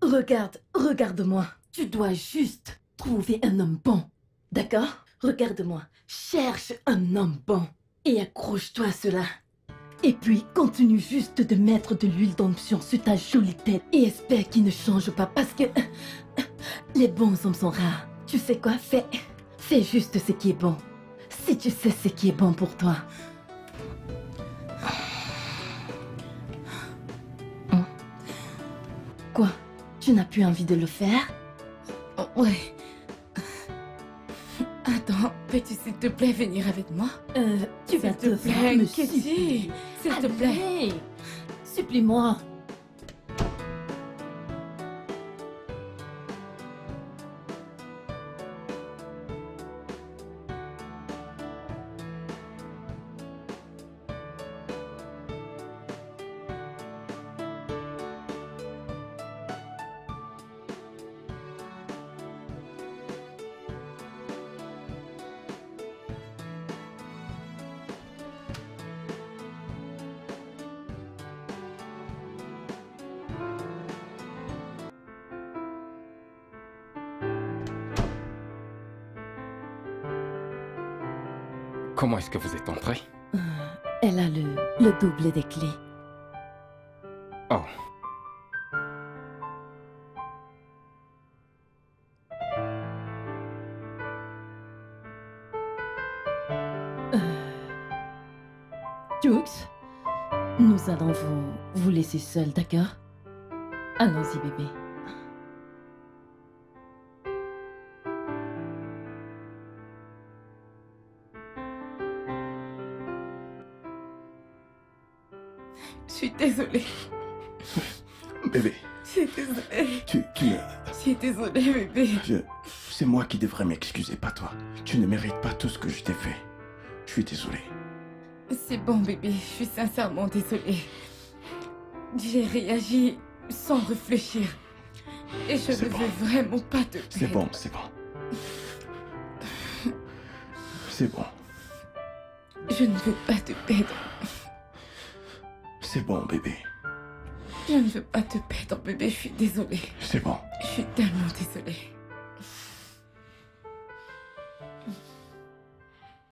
Regarde, regarde-moi. Tu dois juste trouver un homme bon. D'accord? Regarde-moi. Cherche un homme bon et accroche-toi à cela. Et puis, continue juste de mettre de l'huile d'onction sur ta jolie tête et espère qu'il ne change pas parce que les bons hommes sont rares. Tu sais quoi? Fais, fais juste ce qui est bon. Si tu sais ce qui est bon pour toi. Hein? Quoi? Tu n'as plus envie de le faire? Ouais. Attends, peux-tu s'il te plaît venir avec moi? Euh, tu vas te plaire, monsieur. S'il te plaît. Supplie-moi. Comment est-ce que vous êtes entrée? euh, Elle a le, le double des clés. Oh. Euh, Jux, nous allons vous, vous laisser seul, d'accord? Allons-y, bébé. Je suis désolée. Bébé. Je suis désolée. Tu, tu ne... Je suis désolée, bébé. Je... C'est moi qui devrais m'excuser, pas toi. Tu ne mérites pas tout ce que je t'ai fait. Je suis désolée. C'est bon, bébé. Je suis sincèrement désolée. J'ai réagi sans réfléchir. Et je ne veux vraiment pas te plaindre. C'est bon, c'est bon. C'est bon. Je ne veux pas te plaindre. C'est bon, bébé. Je ne veux pas te perdre, bébé, je suis désolée. C'est bon. Je suis tellement désolée.